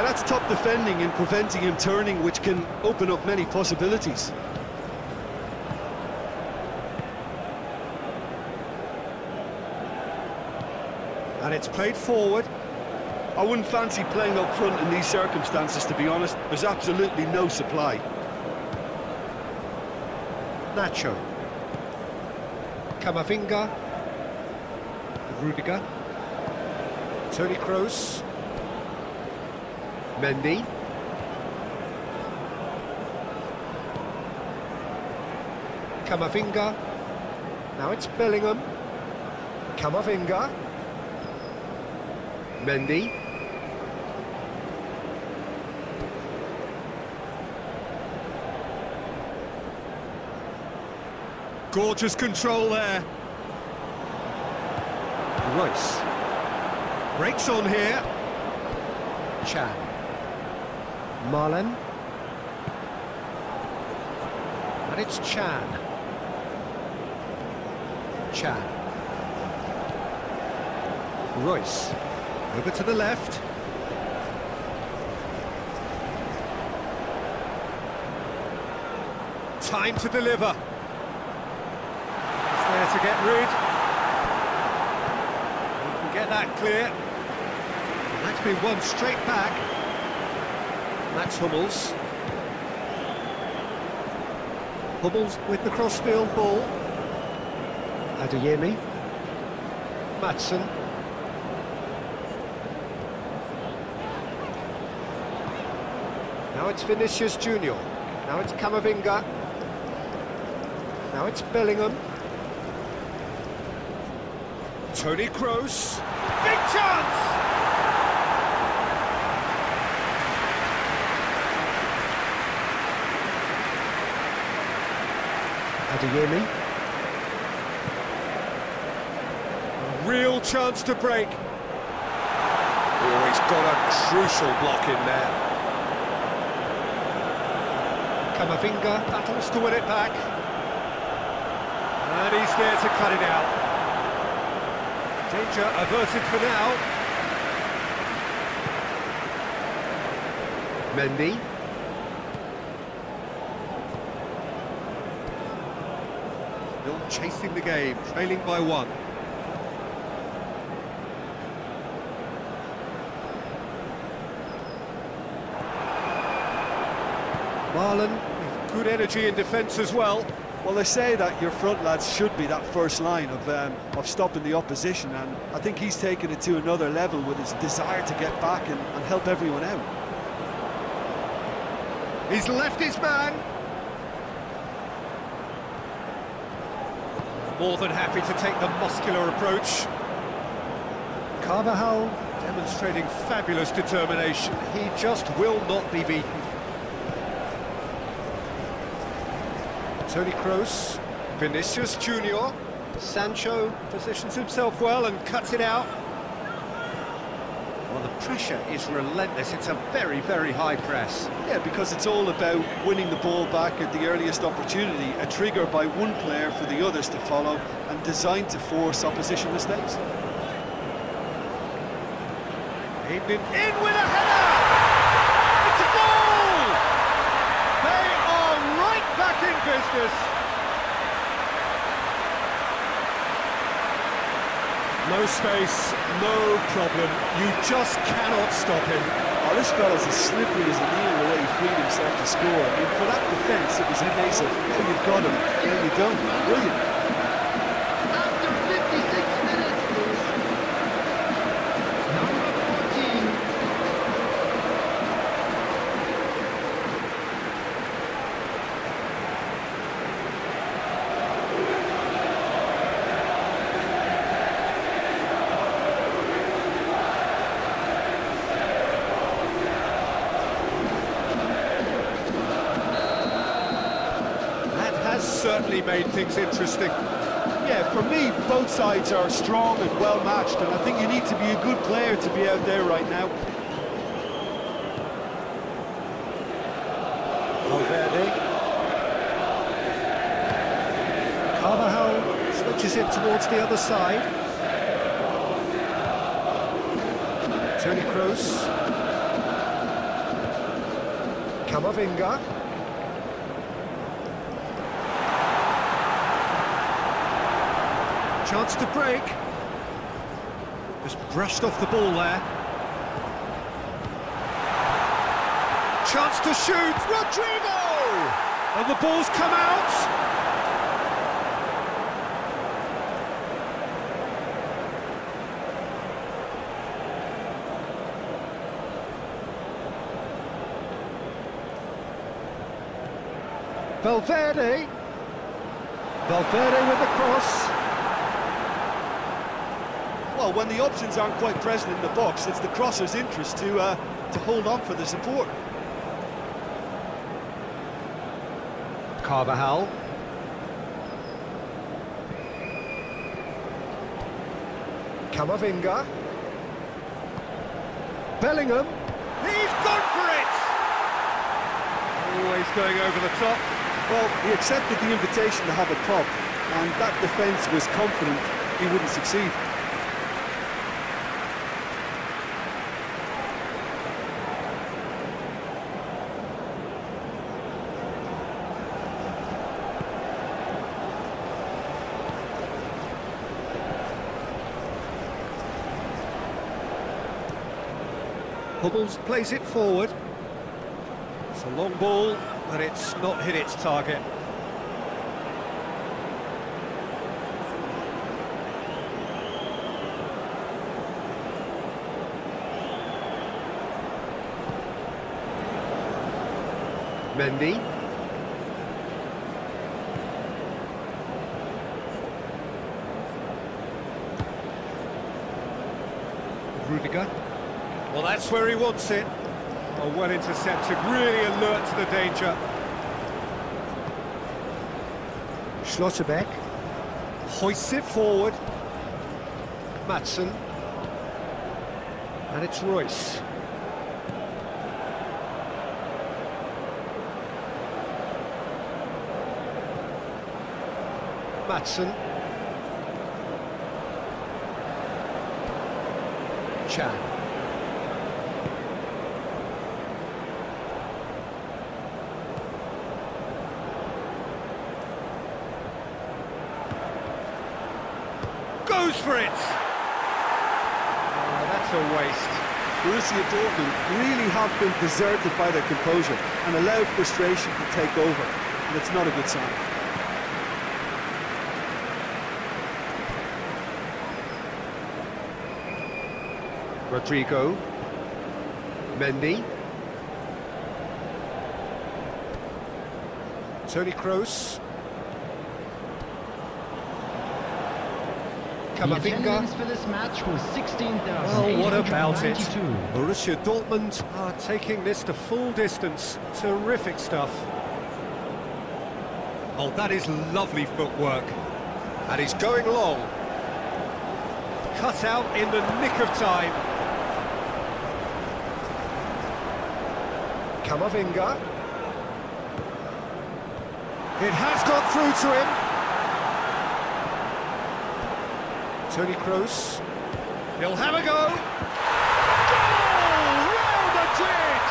That's top defending and preventing him turning, which can open up many possibilities. And it's played forward. I wouldn't fancy playing up front in these circumstances, to be honest. There's absolutely no supply. Nacho. Camavinga. Rudiger. Toni Kroos. Mendy. Camavinga. Now it's Bellingham. Camavinga. Mendy. Gorgeous control there. Royce. Breaks on here. Chan. Marlon. And it's Chan. Chan. Royce. Over to the left. Time to deliver. It's there to get rid. You can get that clear. That's been won straight back. That's Hummels. Hummels with the crossfield ball. Adeyemi. Maatsen. Now it's Vinicius Junior. Now it's Camavinga. Now it's Bellingham. Toni Kroos. Big chance! Adeyemi. A real chance to break. Oh, he's got a crucial block in there. Camavinga battles to win it back. And he's there to cut it out. Danger averted for now. Mendy. on chasing the game, trailing by one. Marlon, good energy in defence as well. Well, they say that your front lads should be that first line of stopping the opposition, and I think he's taken it to another level with his desire to get back and help everyone out. He's left his man. More than happy to take the muscular approach. Carvajal demonstrating fabulous determination. He just will not be beaten. Toni Kroos, Vinicius Junior, Sancho positions himself well and cuts it out. Well, the pressure is relentless. It's a very, very high press. Yeah, because it's all about winning the ball back at the earliest opportunity, a trigger by one player for the others to follow, and designed to force opposition mistakes. Evening in with a header! It's a goal! They are right back in business. No space, no problem. You just cannot stop him. Oh, this fella's as slippery as a needle the way he freed himself to score. I mean, for that defence, it was invasive. Now you've got him, now you don't. Brilliant. After 56 minutes, number 14. Certainly made things interesting. Yeah, for me, both sides are strong and well-matched, and I think you need to be a good player to be out there right now. Valverde. Carvajal switches it towards the other side. Toni Kroos. Camavinga. Chance to break. Just brushed off the ball there. Chance to shoot. Rodrigo! And the ball's come out. Valverde. Valverde with the cross. Well, when the options aren't quite present in the box, it's the crosser's interest to hold on for the support. Carvajal. Camavinga. Bellingham. He's gone for it! Always going over the top. Well, he accepted the invitation to have a pop, and that defence was confident he wouldn't succeed. Hubbles plays it forward. It's a long ball, but it's not hit its target. Mendy. Rudiger. Well, that's where he wants it. Oh, well intercepted, really alert to the danger. Schlotterbeck hoists it forward. Madsen. And it's Royce. Madsen. Chan. goes for it. That's a waste. Borussia Dortmund really have been deserted by their composure and allowed frustration to take over. And it's not a good sign. Rodrigo. Mendy. Toni Kroos. Attendance for this match was 16,892. Well, what about it? Borussia Dortmund are taking this to full distance. Terrific stuff. Oh, that is lovely footwork. And he's going long. Cut out in the nick of time. Camavinga. It has got through to him. Toni Kroos, he'll have a go. Goal! Real Madrid!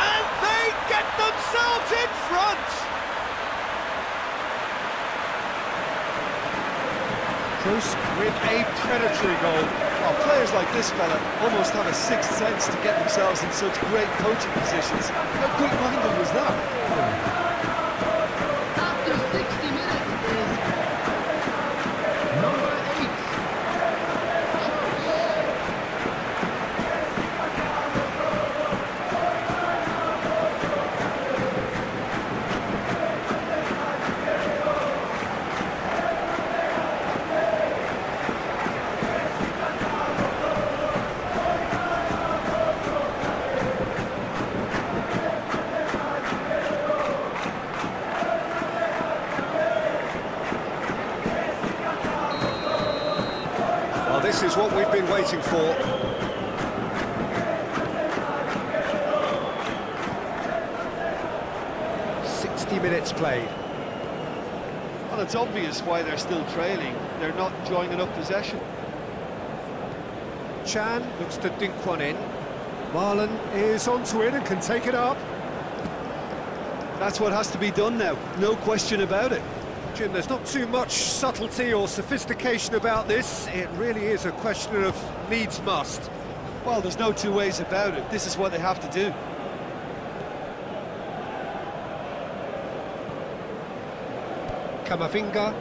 And they get themselves in front! Kroos with a predatory goal. Oh, players like this fella almost have a sixth sense to get themselves in such great coaching positions. How quick-minded was that? This is what we've been waiting for. . 60 minutes played. Well, it's obvious why they're still trailing. They're not enjoying enough possession. Chan looks to dink one in. Marlon is onto it and can take it up. That's what has to be done now, no question about it. Jim, there's not too much subtlety or sophistication about this. It really is a question of needs must. Well, there's no two ways about it. This is what they have to do. Camavinga.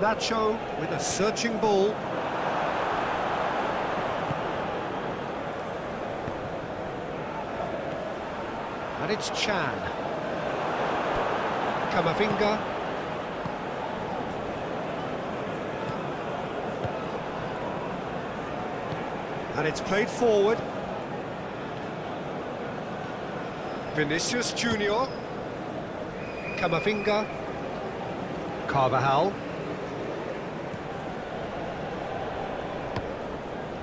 Nacho with a searching ball. And it's Chan. Camavinga. And it's played forward. Vinicius Junior. Camavinga. Carvajal.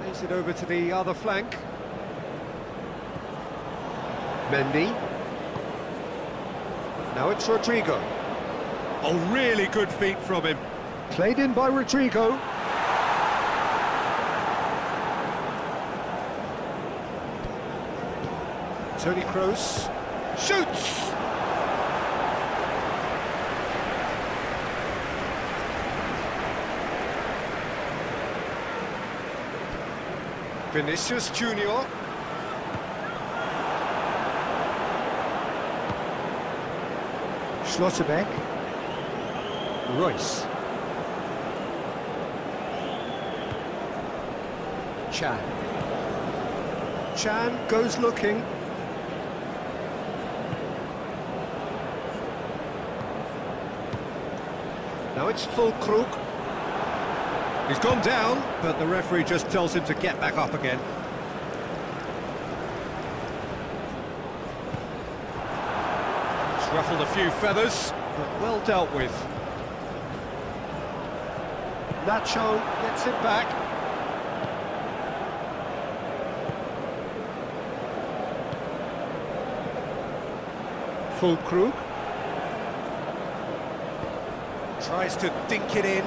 Plays it over to the other flank. Mendy. Now it's Rodrigo. Oh, really good feet from him. Played in by Rodrigo. Toni Kroos shoots. Vinicius Junior. Schlotterbeck. Royce. Chan. Chan goes looking. Now it's Fulkrug. He's gone down, but the referee just tells him to get back up again. Ruffled a few feathers, but well dealt with. Nacho gets it back. Fulkrug tries to dink it in.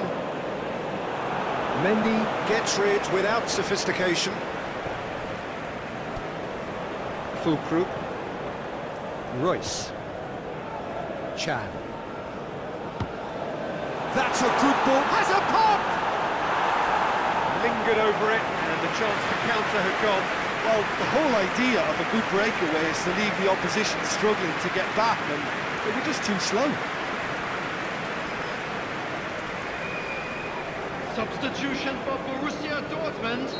Mendy gets rid without sophistication. Fulkrug. Royce. Chan. That's a good ball. Has a pop! Lingered over it, and the chance to counter had gone. Well, the whole idea of a good breakaway is to leave the opposition struggling to get back, and they were just too slow. Substitution for Borussia Dortmund.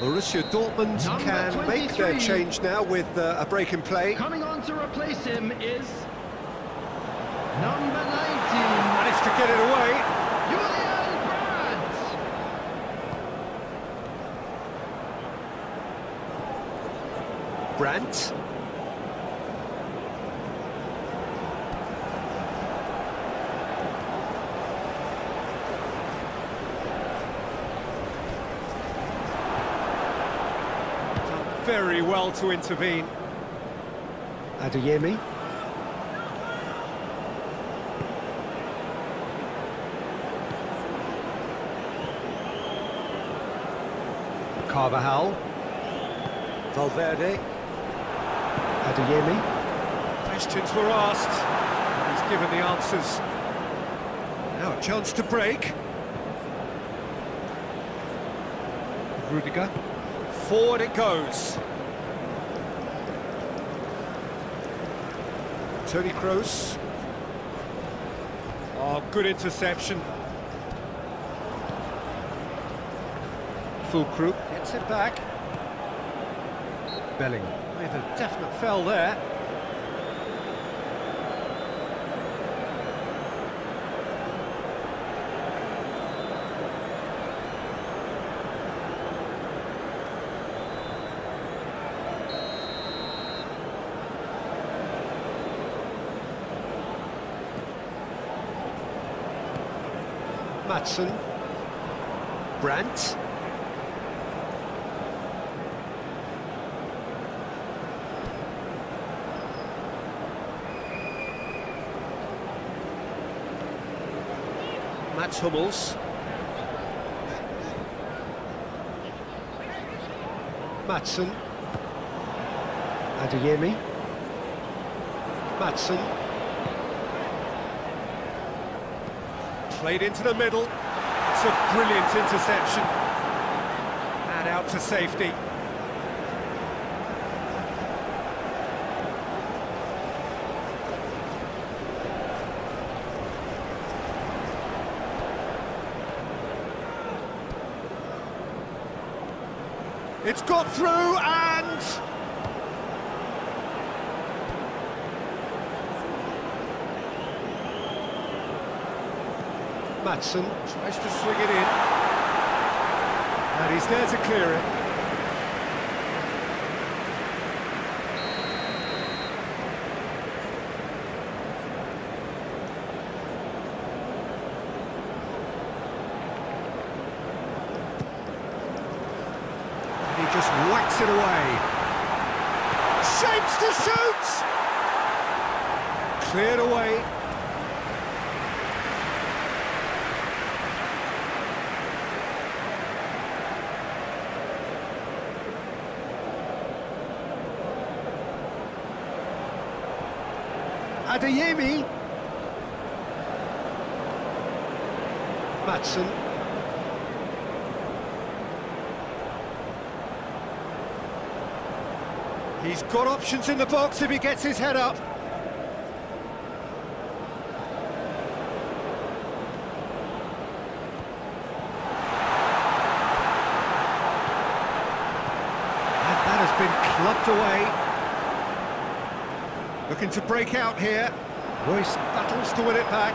Borussia Dortmund can make their change now with a break in play. Coming on to replace him is number 19. Managed to get it away. Julian Brandt. Very well to intervene. Adeyemi. Carvajal. Valverde. Adeyemi. Questions were asked. He's given the answers. Now a chance to break. Rudiger. Forward it goes. Tony Kroos. Oh, good interception. Fulcroop gets it back. Belling with a definite foul there. Madsen. Brandt. Mats Hummels. Madsen. Adeyemi. Madsen. Played into the middle. It's a brilliant interception. And out to safety. It's got through and... Madsen tries to swing it in, and he's there to clear it. And he just whacks it away. Shapes to shoot! Cleared away. Adeyemi. Madsen. He's got options in the box if he gets his head up. And that has been clubbed away. Looking to break out here. Royce battles to win it back.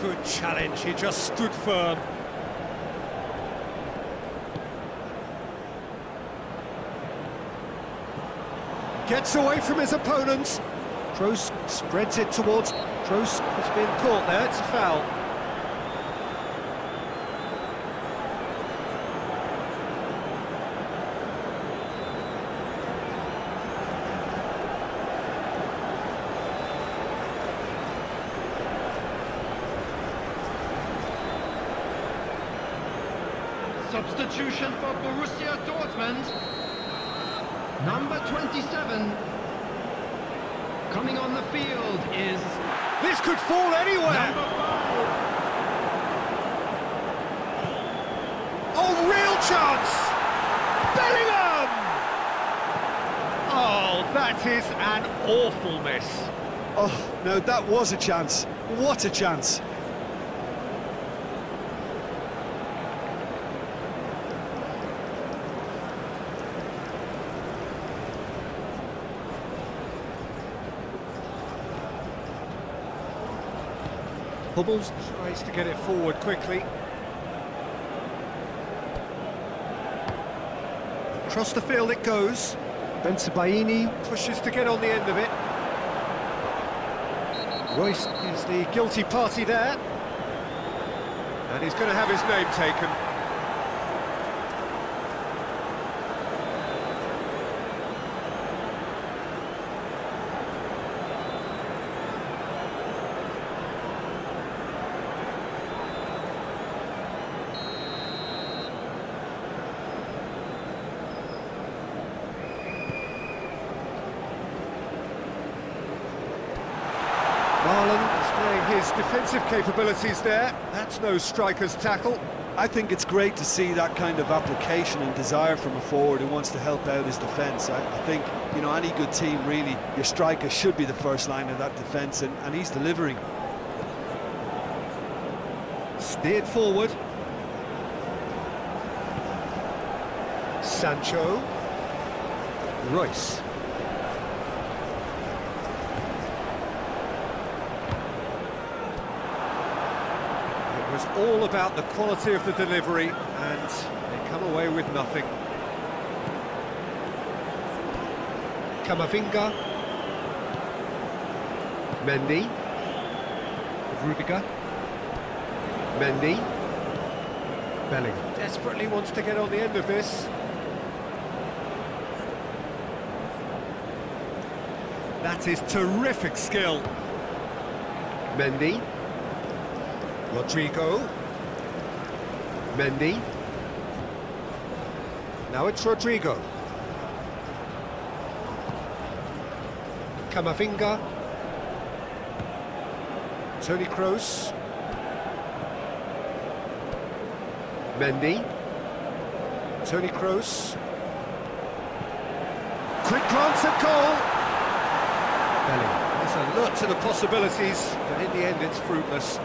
Good challenge, he just stood firm. Gets away from his opponents. Kroos spreads it towards... Kroos has been caught there, it's a foul. Substitution for Borussia Dortmund, number 27, Coming on the field is... This could fall anywhere! Oh, real chance! Bellingham! Oh, that is an awful miss. Oh, no, that was a chance. What a chance. Hubbles tries to get it forward quickly. Across the field it goes. Bensebaini pushes to get on the end of it. Royce is the guilty party there. And he's going to have his name taken. His defensive capabilities there, that's no striker's tackle. I think it's great to see that kind of application and desire from a forward who wants to help out his defence. I think, you know, any good team really, your striker should be the first line of that defence, and he's delivering. Steered forward. Sancho. Royce. It's all about the quality of the delivery, and they come away with nothing. Camavinga. Mendy. Rudiger. Mendy. Bellingham. Desperately wants to get on the end of this. That is terrific skill. Mendy. Rodrigo. Mendy. Now it's Rodrigo. Camavinga. Toni Kroos. Mendy. Toni Kroos. Quick glance at goal. Bellingham. There's a lot to the possibilities, but in the end it's fruitless.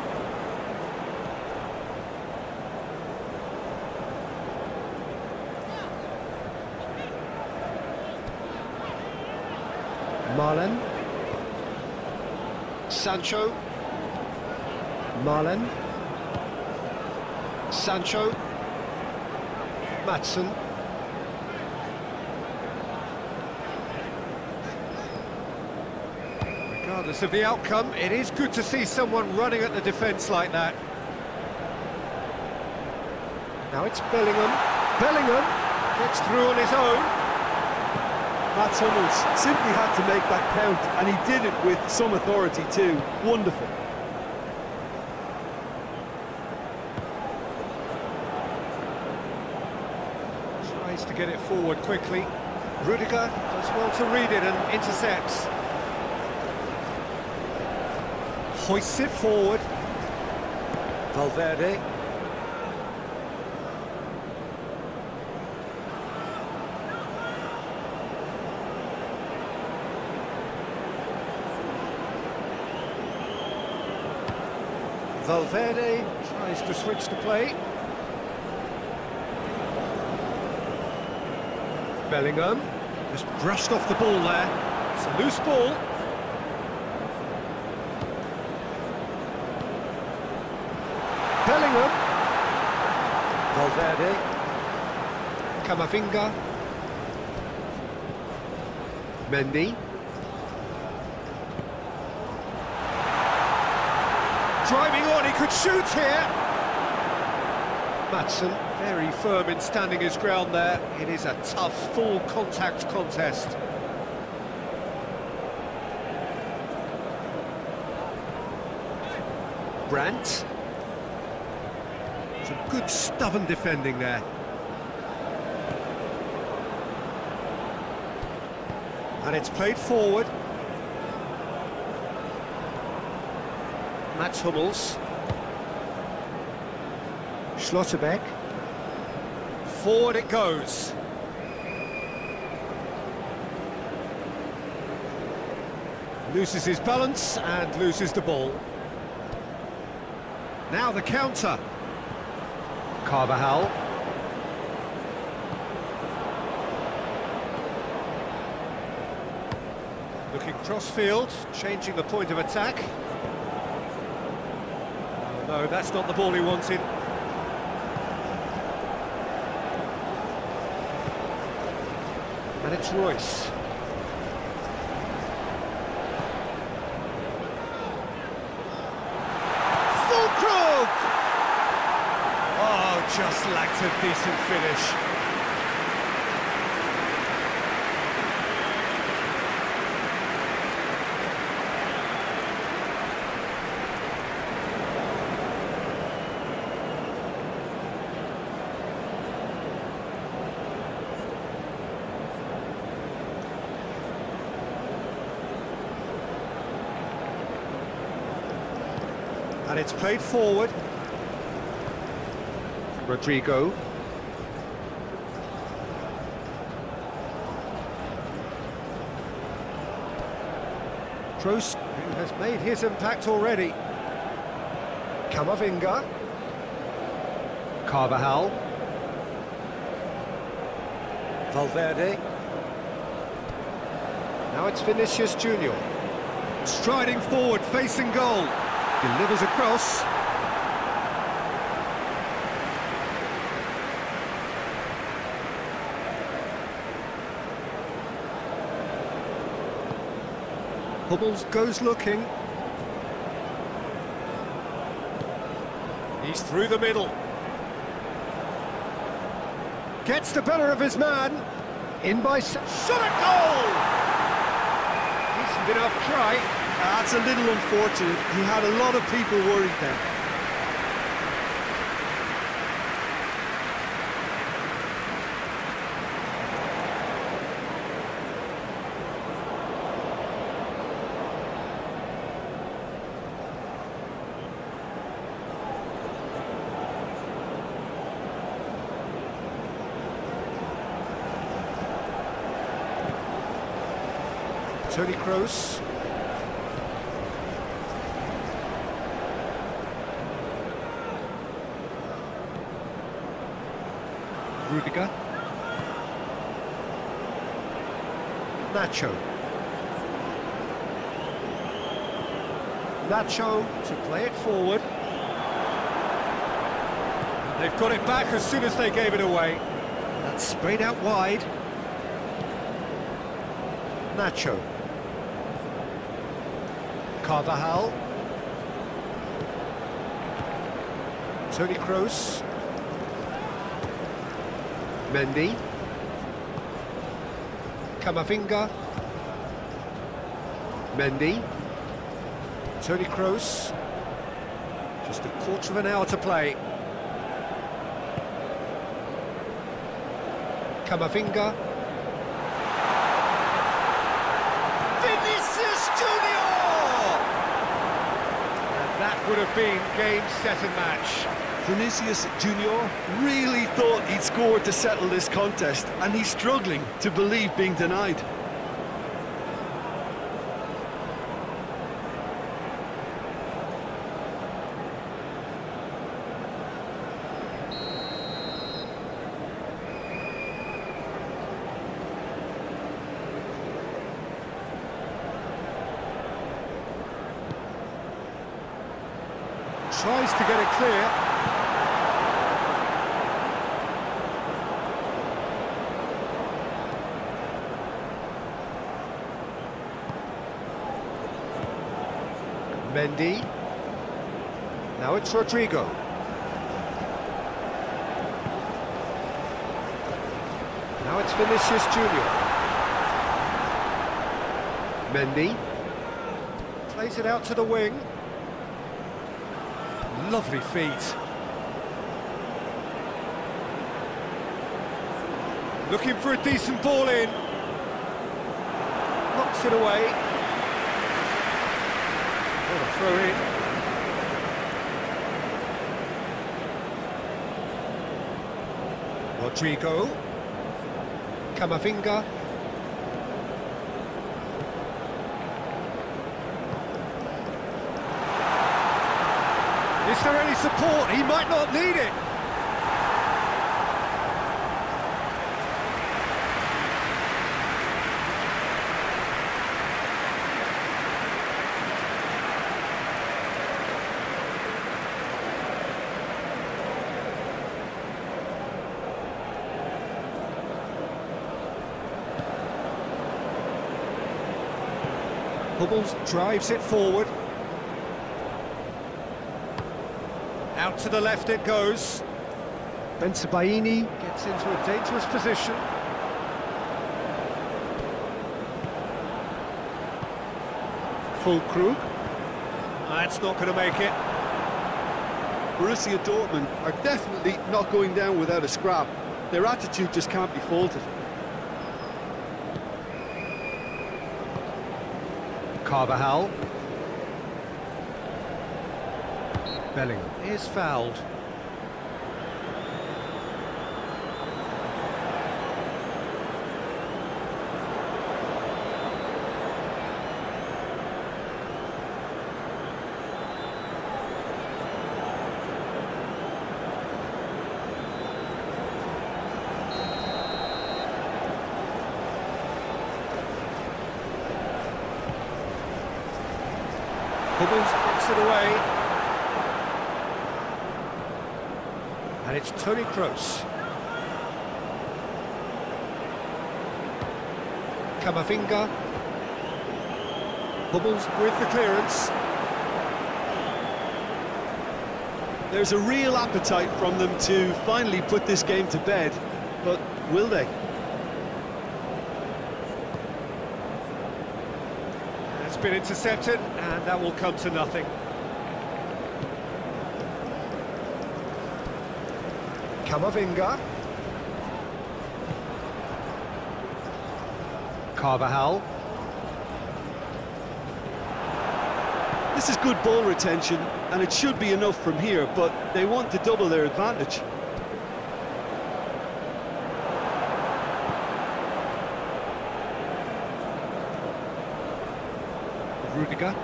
Marlon. Sancho. Marlon. Sancho. Maatsen. Regardless of the outcome, it is good to see someone running at the defence like that. Now it's Bellingham. Bellingham gets through on his own. Mats Hummels simply had to make that count, and he did it with some authority too. Wonderful. Tries to get it forward quickly. Rudiger does well to read it and intercepts. Hoists it forward. Valverde. Valverde tries to switch the play. Bellingham just brushed off the ball there. It's a loose ball. Bellingham. Valverde. Camavinga. Mendy. Driving on, he could shoot here. Maatsen very firm in standing his ground there. It is a tough full contact contest. Brandt. Some good stubborn defending there. And it's played forward. Mats Hummels. Schlotterbeck. Forward it goes. Loses his balance and loses the ball. Now the counter. Carvajal. Looking cross-field, changing the point of attack. Oh, no, that's not the ball he wanted. And it's Royce. Fulcrum! Oh, just lacked a decent finish. And it's played forward. Rodrigo. Kroos, who has made his impact already. Camavinga. Carvajal. Valverde. Now it's Vinicius Junior. Striding forward, facing goal. Delivers a cross. Hummels goes looking. He's through the middle. Gets the better of his man. In by... Shot at goal! Decent enough try. That's a little unfortunate. He had a lot of people worried there. Toni Kroos. Rudiger. Nacho to play it forward. They've got it back as soon as they gave it away. That's sprayed out wide. Nacho. Carvajal. Toni Kroos. Mendy. Camavinga. Mendy. Toni Kroos. Just a quarter of an hour to play. Camavinga. Vinicius Junior! And that would have been game, set and match. Vinicius Junior really thought he'd scored to settle this contest, and he's struggling to believe being denied. Tries to get it clear. Mendy. Now it's Rodrigo. Now it's Vinicius Junior. Mendy. Plays it out to the wing. Lovely feet. Looking for a decent ball in. Knocks it away. Throw in. Rodrigo. Camavinga. Is there any support? He might not need it. Hubbles drives it forward. Out to the left it goes. Bensebaini gets into a dangerous position. Füllkrug. That's not going to make it. Borussia Dortmund are definitely not going down without a scrap. Their attitude just can't be faulted. Carvajal. Bellingham is fouled. Hubbins gets it away. And it's Toni Kroos. Camavinga. Hubbles with the clearance. There's a real appetite from them to finally put this game to bed, but will they? It's been intercepted, and that will come to nothing. Camavinga. Carvajal. This is good ball retention, and it should be enough from here, but they want to double their advantage. Rudiger.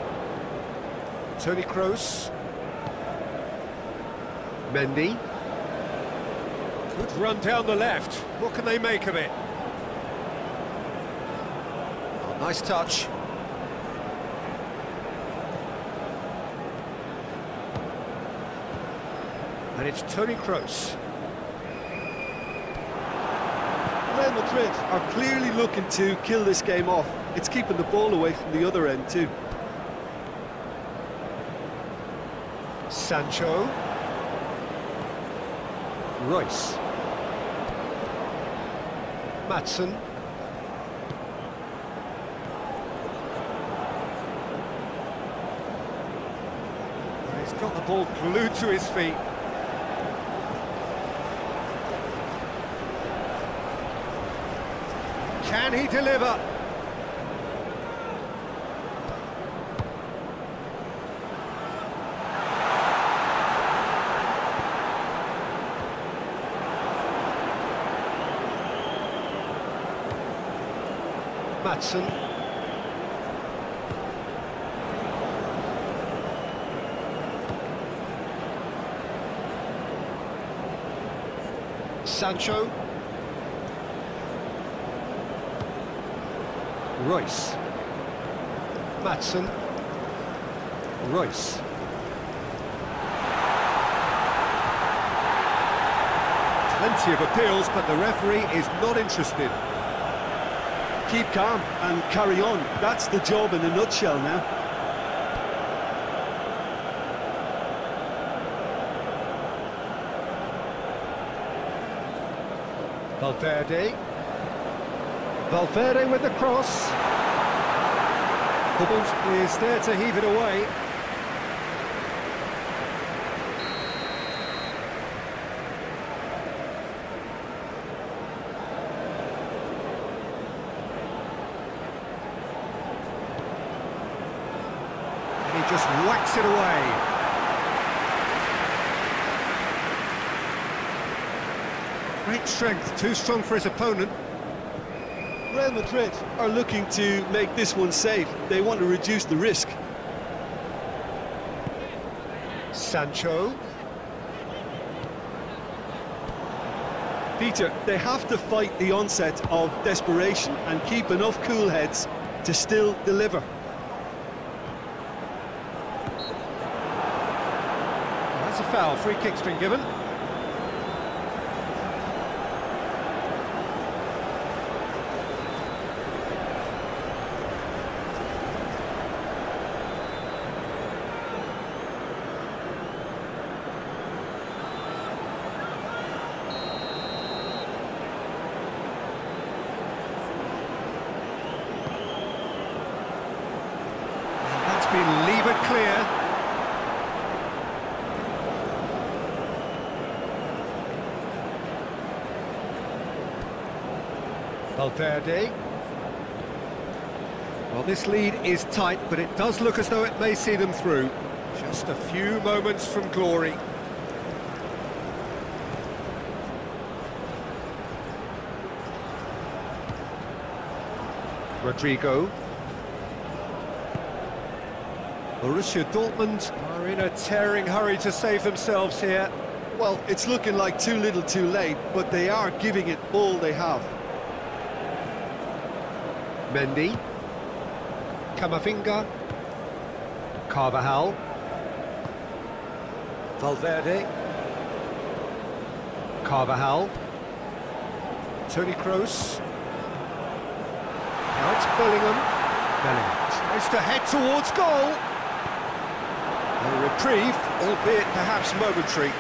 Toni Kroos. Mendy. Good run down the left. What can they make of it? Oh, nice touch. And it's Toni Kroos. Real Madrid are clearly looking to kill this game off. It's keeping the ball away from the other end too. Sancho. Royce. Maatsen. He's got the ball glued to his feet. Can he deliver? Maatsen. Sancho. Royce. Maatsen. Royce. Plenty of appeals, but the referee is not interested. Keep calm and carry on. That's the job in a nutshell now. Valverde. Valverde with the cross. Hubbles is there to heave it away. Just whacks it away. Great strength, too strong for his opponent. Real Madrid are looking to make this one safe. They want to reduce the risk. Sancho. Peter, they have to fight the onset of desperation and keep enough cool heads to still deliver. That's a foul, free kick's been given. Been lever clear. Valverde. Well, this lead is tight, but it does look as though it may see them through. Just a few moments from glory. Rodrigo. Borussia Dortmund are in a tearing hurry to save themselves here. Well, it's looking like too little too late, but they are giving it all they have. Mendy. Camavinga. Carvajal. Valverde. Carvajal. Toni Kroos. Now it's Bellingham. Bellingham tries to head towards goal. A reprieve, albeit perhaps momentary.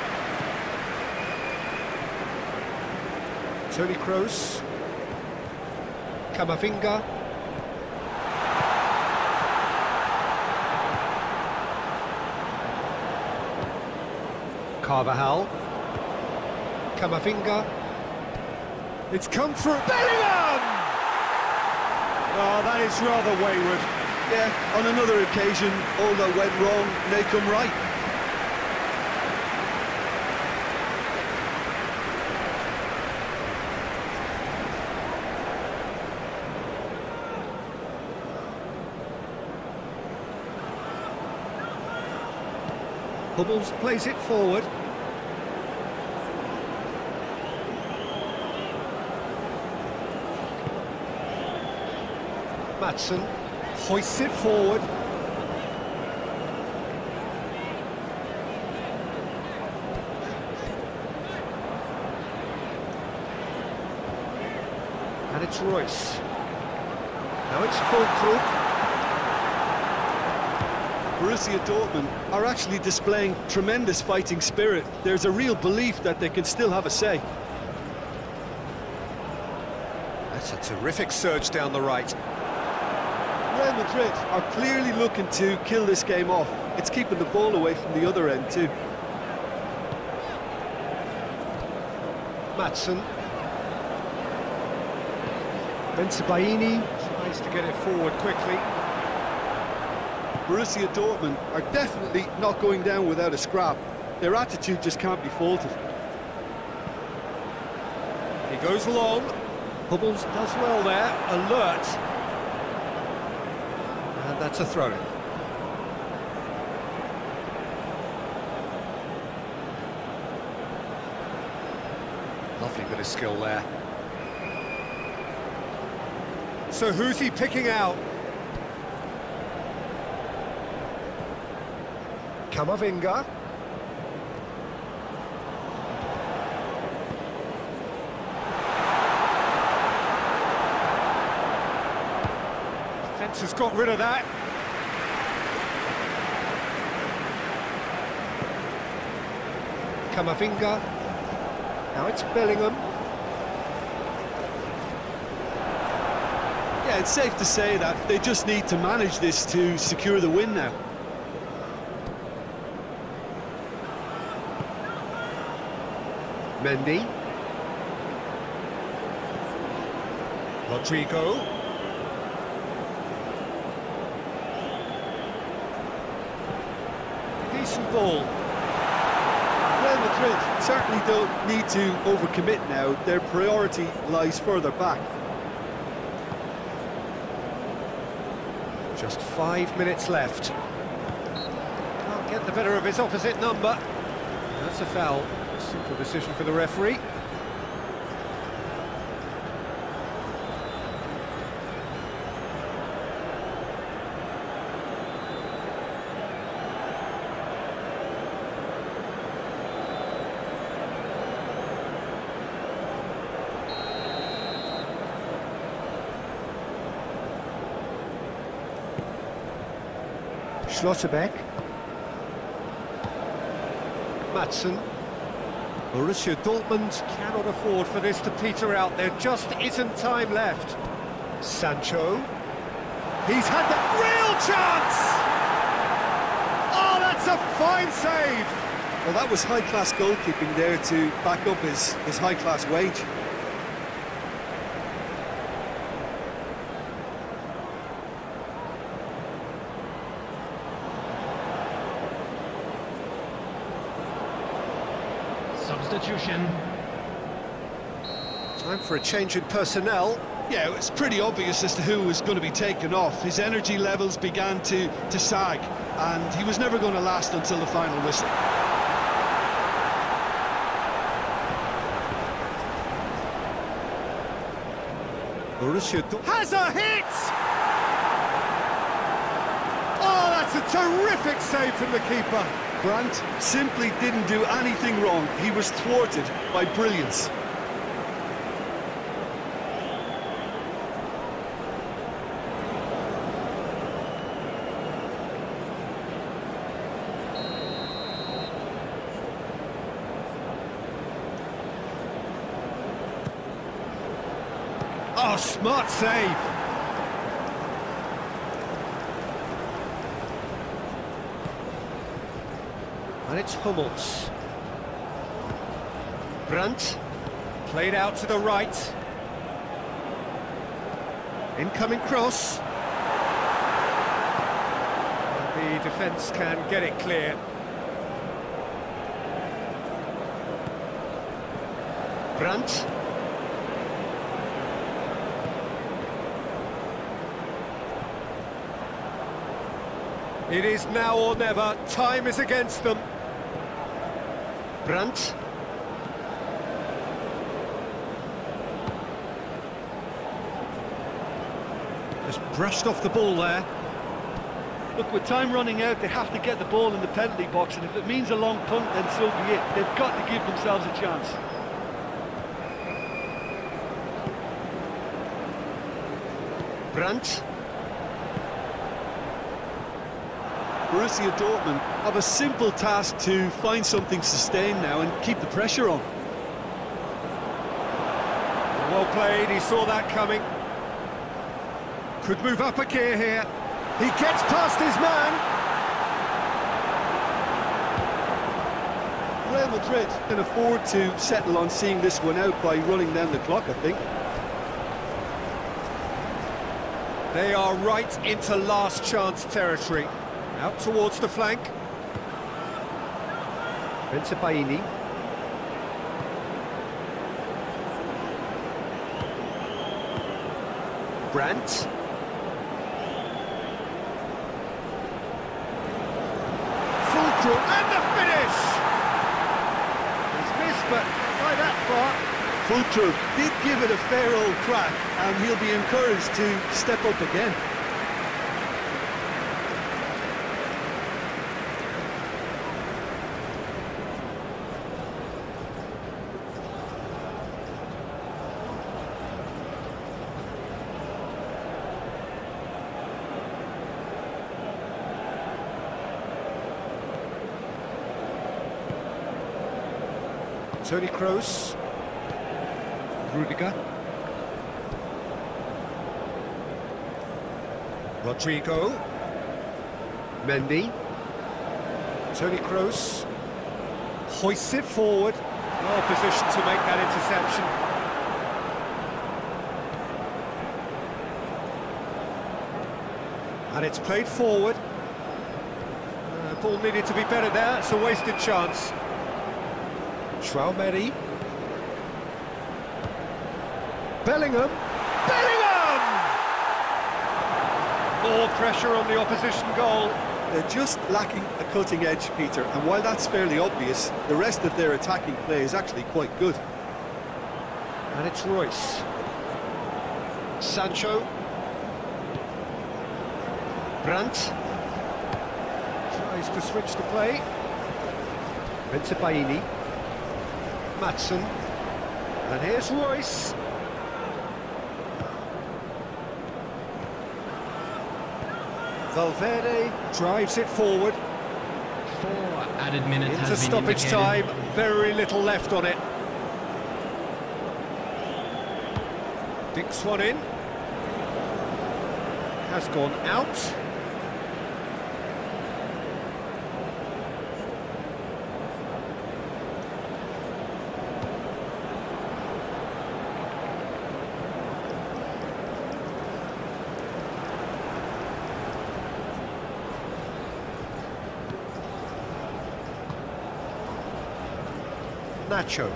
Toni Kroos. Camavinga. Carvajal. Camavinga. It's come through. Bellingham! Oh, that is rather wayward. Yeah, on another occasion, all that went wrong may come right. Hummels plays it forward. Maatsen hoists it forward. And it's Royce. Now it's Füllkrug. Borussia Dortmund are actually displaying tremendous fighting spirit. There's a real belief that they can still have a say. That's a terrific surge down the right. Real Madrid are clearly looking to kill this game off. It's keeping the ball away from the other end too. Maatsen. Bensebaini tries to get it forward quickly. Borussia Dortmund are definitely not going down without a scrap. Their attitude just can't be faulted. He goes long. Hummels does well there, alert. And that's a throw-in. Lovely bit of skill there. So who's he picking out? Camavinga. Has got rid of that. Camavinga. Now it's Bellingham. Yeah, it's safe to say that they just need to manage this to secure the win now. Mendy. Rodrigo. Ball. Real Madrid Madrid certainly don't need to overcommit now. Their priority lies further back. Just 5 minutes left. Can't get the better of his opposite number. That's a foul. Simple decision for the referee. Schlotterbeck. Madsen. Borussia Dortmund cannot afford for this to peter out. There just isn't time left. Sancho. He's had the real chance! Oh, that's a fine save! Well, that was high-class goalkeeping there to back up his high-class wage. Substitution. Time for a change in personnel. Yeah, it's pretty obvious as to who was going to be taken off. His energy levels began to sag, and he was never going to last until the final whistle. Borussia has a hit! Oh, that's a terrific save from the keeper. Brandt simply didn't do anything wrong. He was thwarted by brilliance. Oh, smart save. And it's Hummels. Brandt, played out to the right. Incoming cross. The defence can get it clear. Brandt. It is now or never. Time is against them. Brandt. Just brushed off the ball there. Look, with time running out, they have to get the ball in the penalty box, and if it means a long punt, then so be it. They've got to give themselves a chance. Brandt. Borussia Dortmund have a simple task to find something sustained now and keep the pressure on. Well played, he saw that coming. Could move up a gear here. He gets past his man. Real Madrid can afford to settle on seeing this one out by running down the clock, I think. They are right into last chance territory. Out towards the flank. Bensebaini. Brandt. Fulcrum and the finish! It's missed, but by that far. Fulcrum did give it a fair old crack, and he'll be encouraged to step up again. Toni Kroos, Rudiger, Rodrigo, Mendy, Toni Kroos, hoists it forward, well positioned to make that interception. And it's played forward. Ball needed to be better there, it's a wasted chance. Schwalmeri. Bellingham. Bellingham! More pressure on the opposition goal. They're just lacking a cutting edge, Peter, and while that's fairly obvious, the rest of their attacking play is actually quite good. And it's Royce. Sancho. Brandt. Tries to switch the play. Bensebaini. Maatsen. And here's Royce. Valverde drives it forward. 4 added minutes into stoppage time, very little left on it. Dicks one in. Has gone out. Nacho.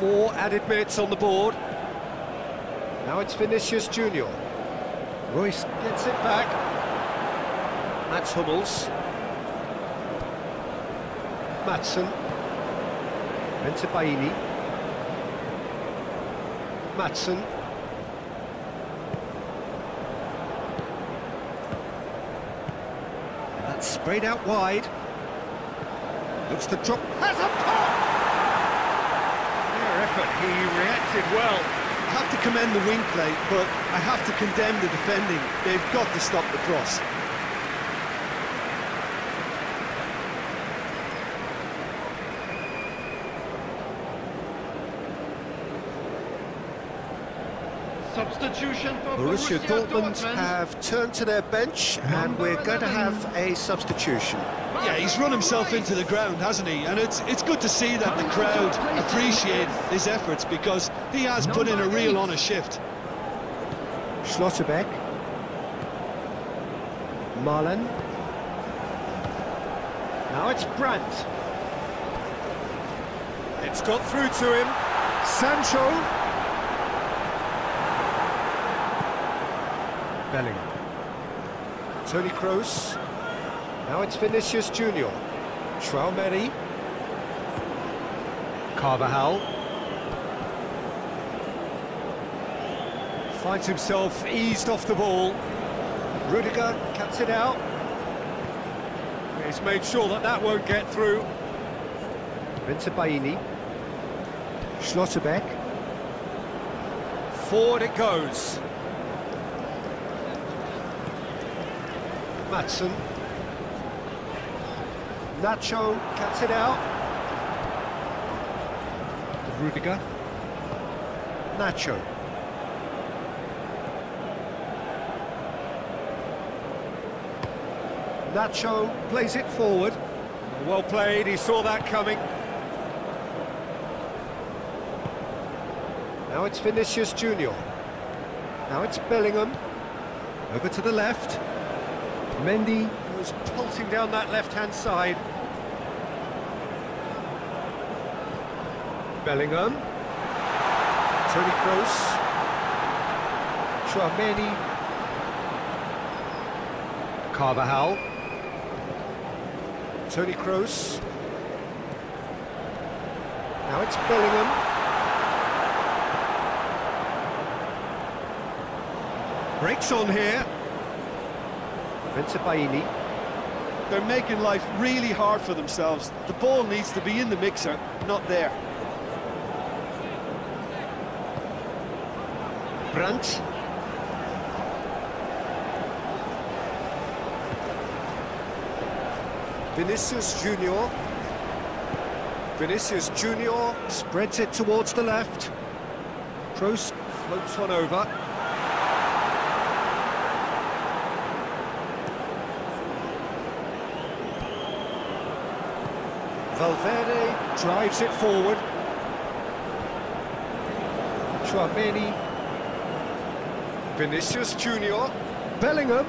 4 added minutes on the board. Now it's Vinicius Junior. Royce gets it back. That's Hummels. Maatsen. Bensebaini. Maatsen. That's sprayed out wide. Looks to drop. Has a pop! Fair effort. He reacted well. I have to commend the wing play, but I have to condemn the defending. They've got to stop the cross. Substitution for Borussia Dortmund have turned to their bench, and we're going to have a substitution. Yeah, he's run himself into the ground, hasn't he? And it's good to see that the crowd appreciate his efforts, because he has put in a real honest shift. Schlotterbeck. Marlon. Now it's Brandt. It's got through to him. Sancho. Bellingham. Toni Kroos. Now it's Vinicius Junior. Schwalmeri. Carvajal. Finds himself eased off the ball. Rudiger cuts it out. He's made sure that that won't get through. Bensebaini. Schlotterbeck. Forward it goes. Maatsen. Nacho cuts it out. Rudiger. Nacho. Nacho plays it forward. Well played, he saw that coming. Now it's Vinicius Junior. Now it's Bellingham. Over to the left. Mendy was pulsing down that left-hand side. Bellingham. Toni Kroos. Tchouaméni. Carvajal. Toni Kroos. Now it's Bellingham. Breaks on here. Bensebaini. They're making life really hard for themselves. The ball needs to be in the mixer, not there. Brandt. Vinicius Junior. Vinicius Junior spreads it towards the left. Kroos floats one over. Valverde drives it forward. Tchouaméni. Vinicius Junior. Bellingham.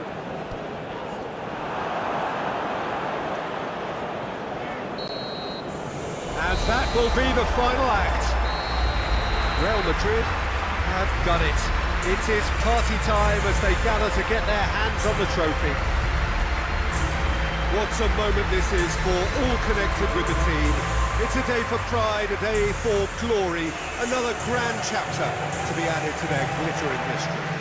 That will be the final act. Real Madrid have done it. It is party time as they gather to get their hands on the trophy. What a moment this is for all connected with the team. It's a day for pride, a day for glory, another grand chapter to be added to their glittering history.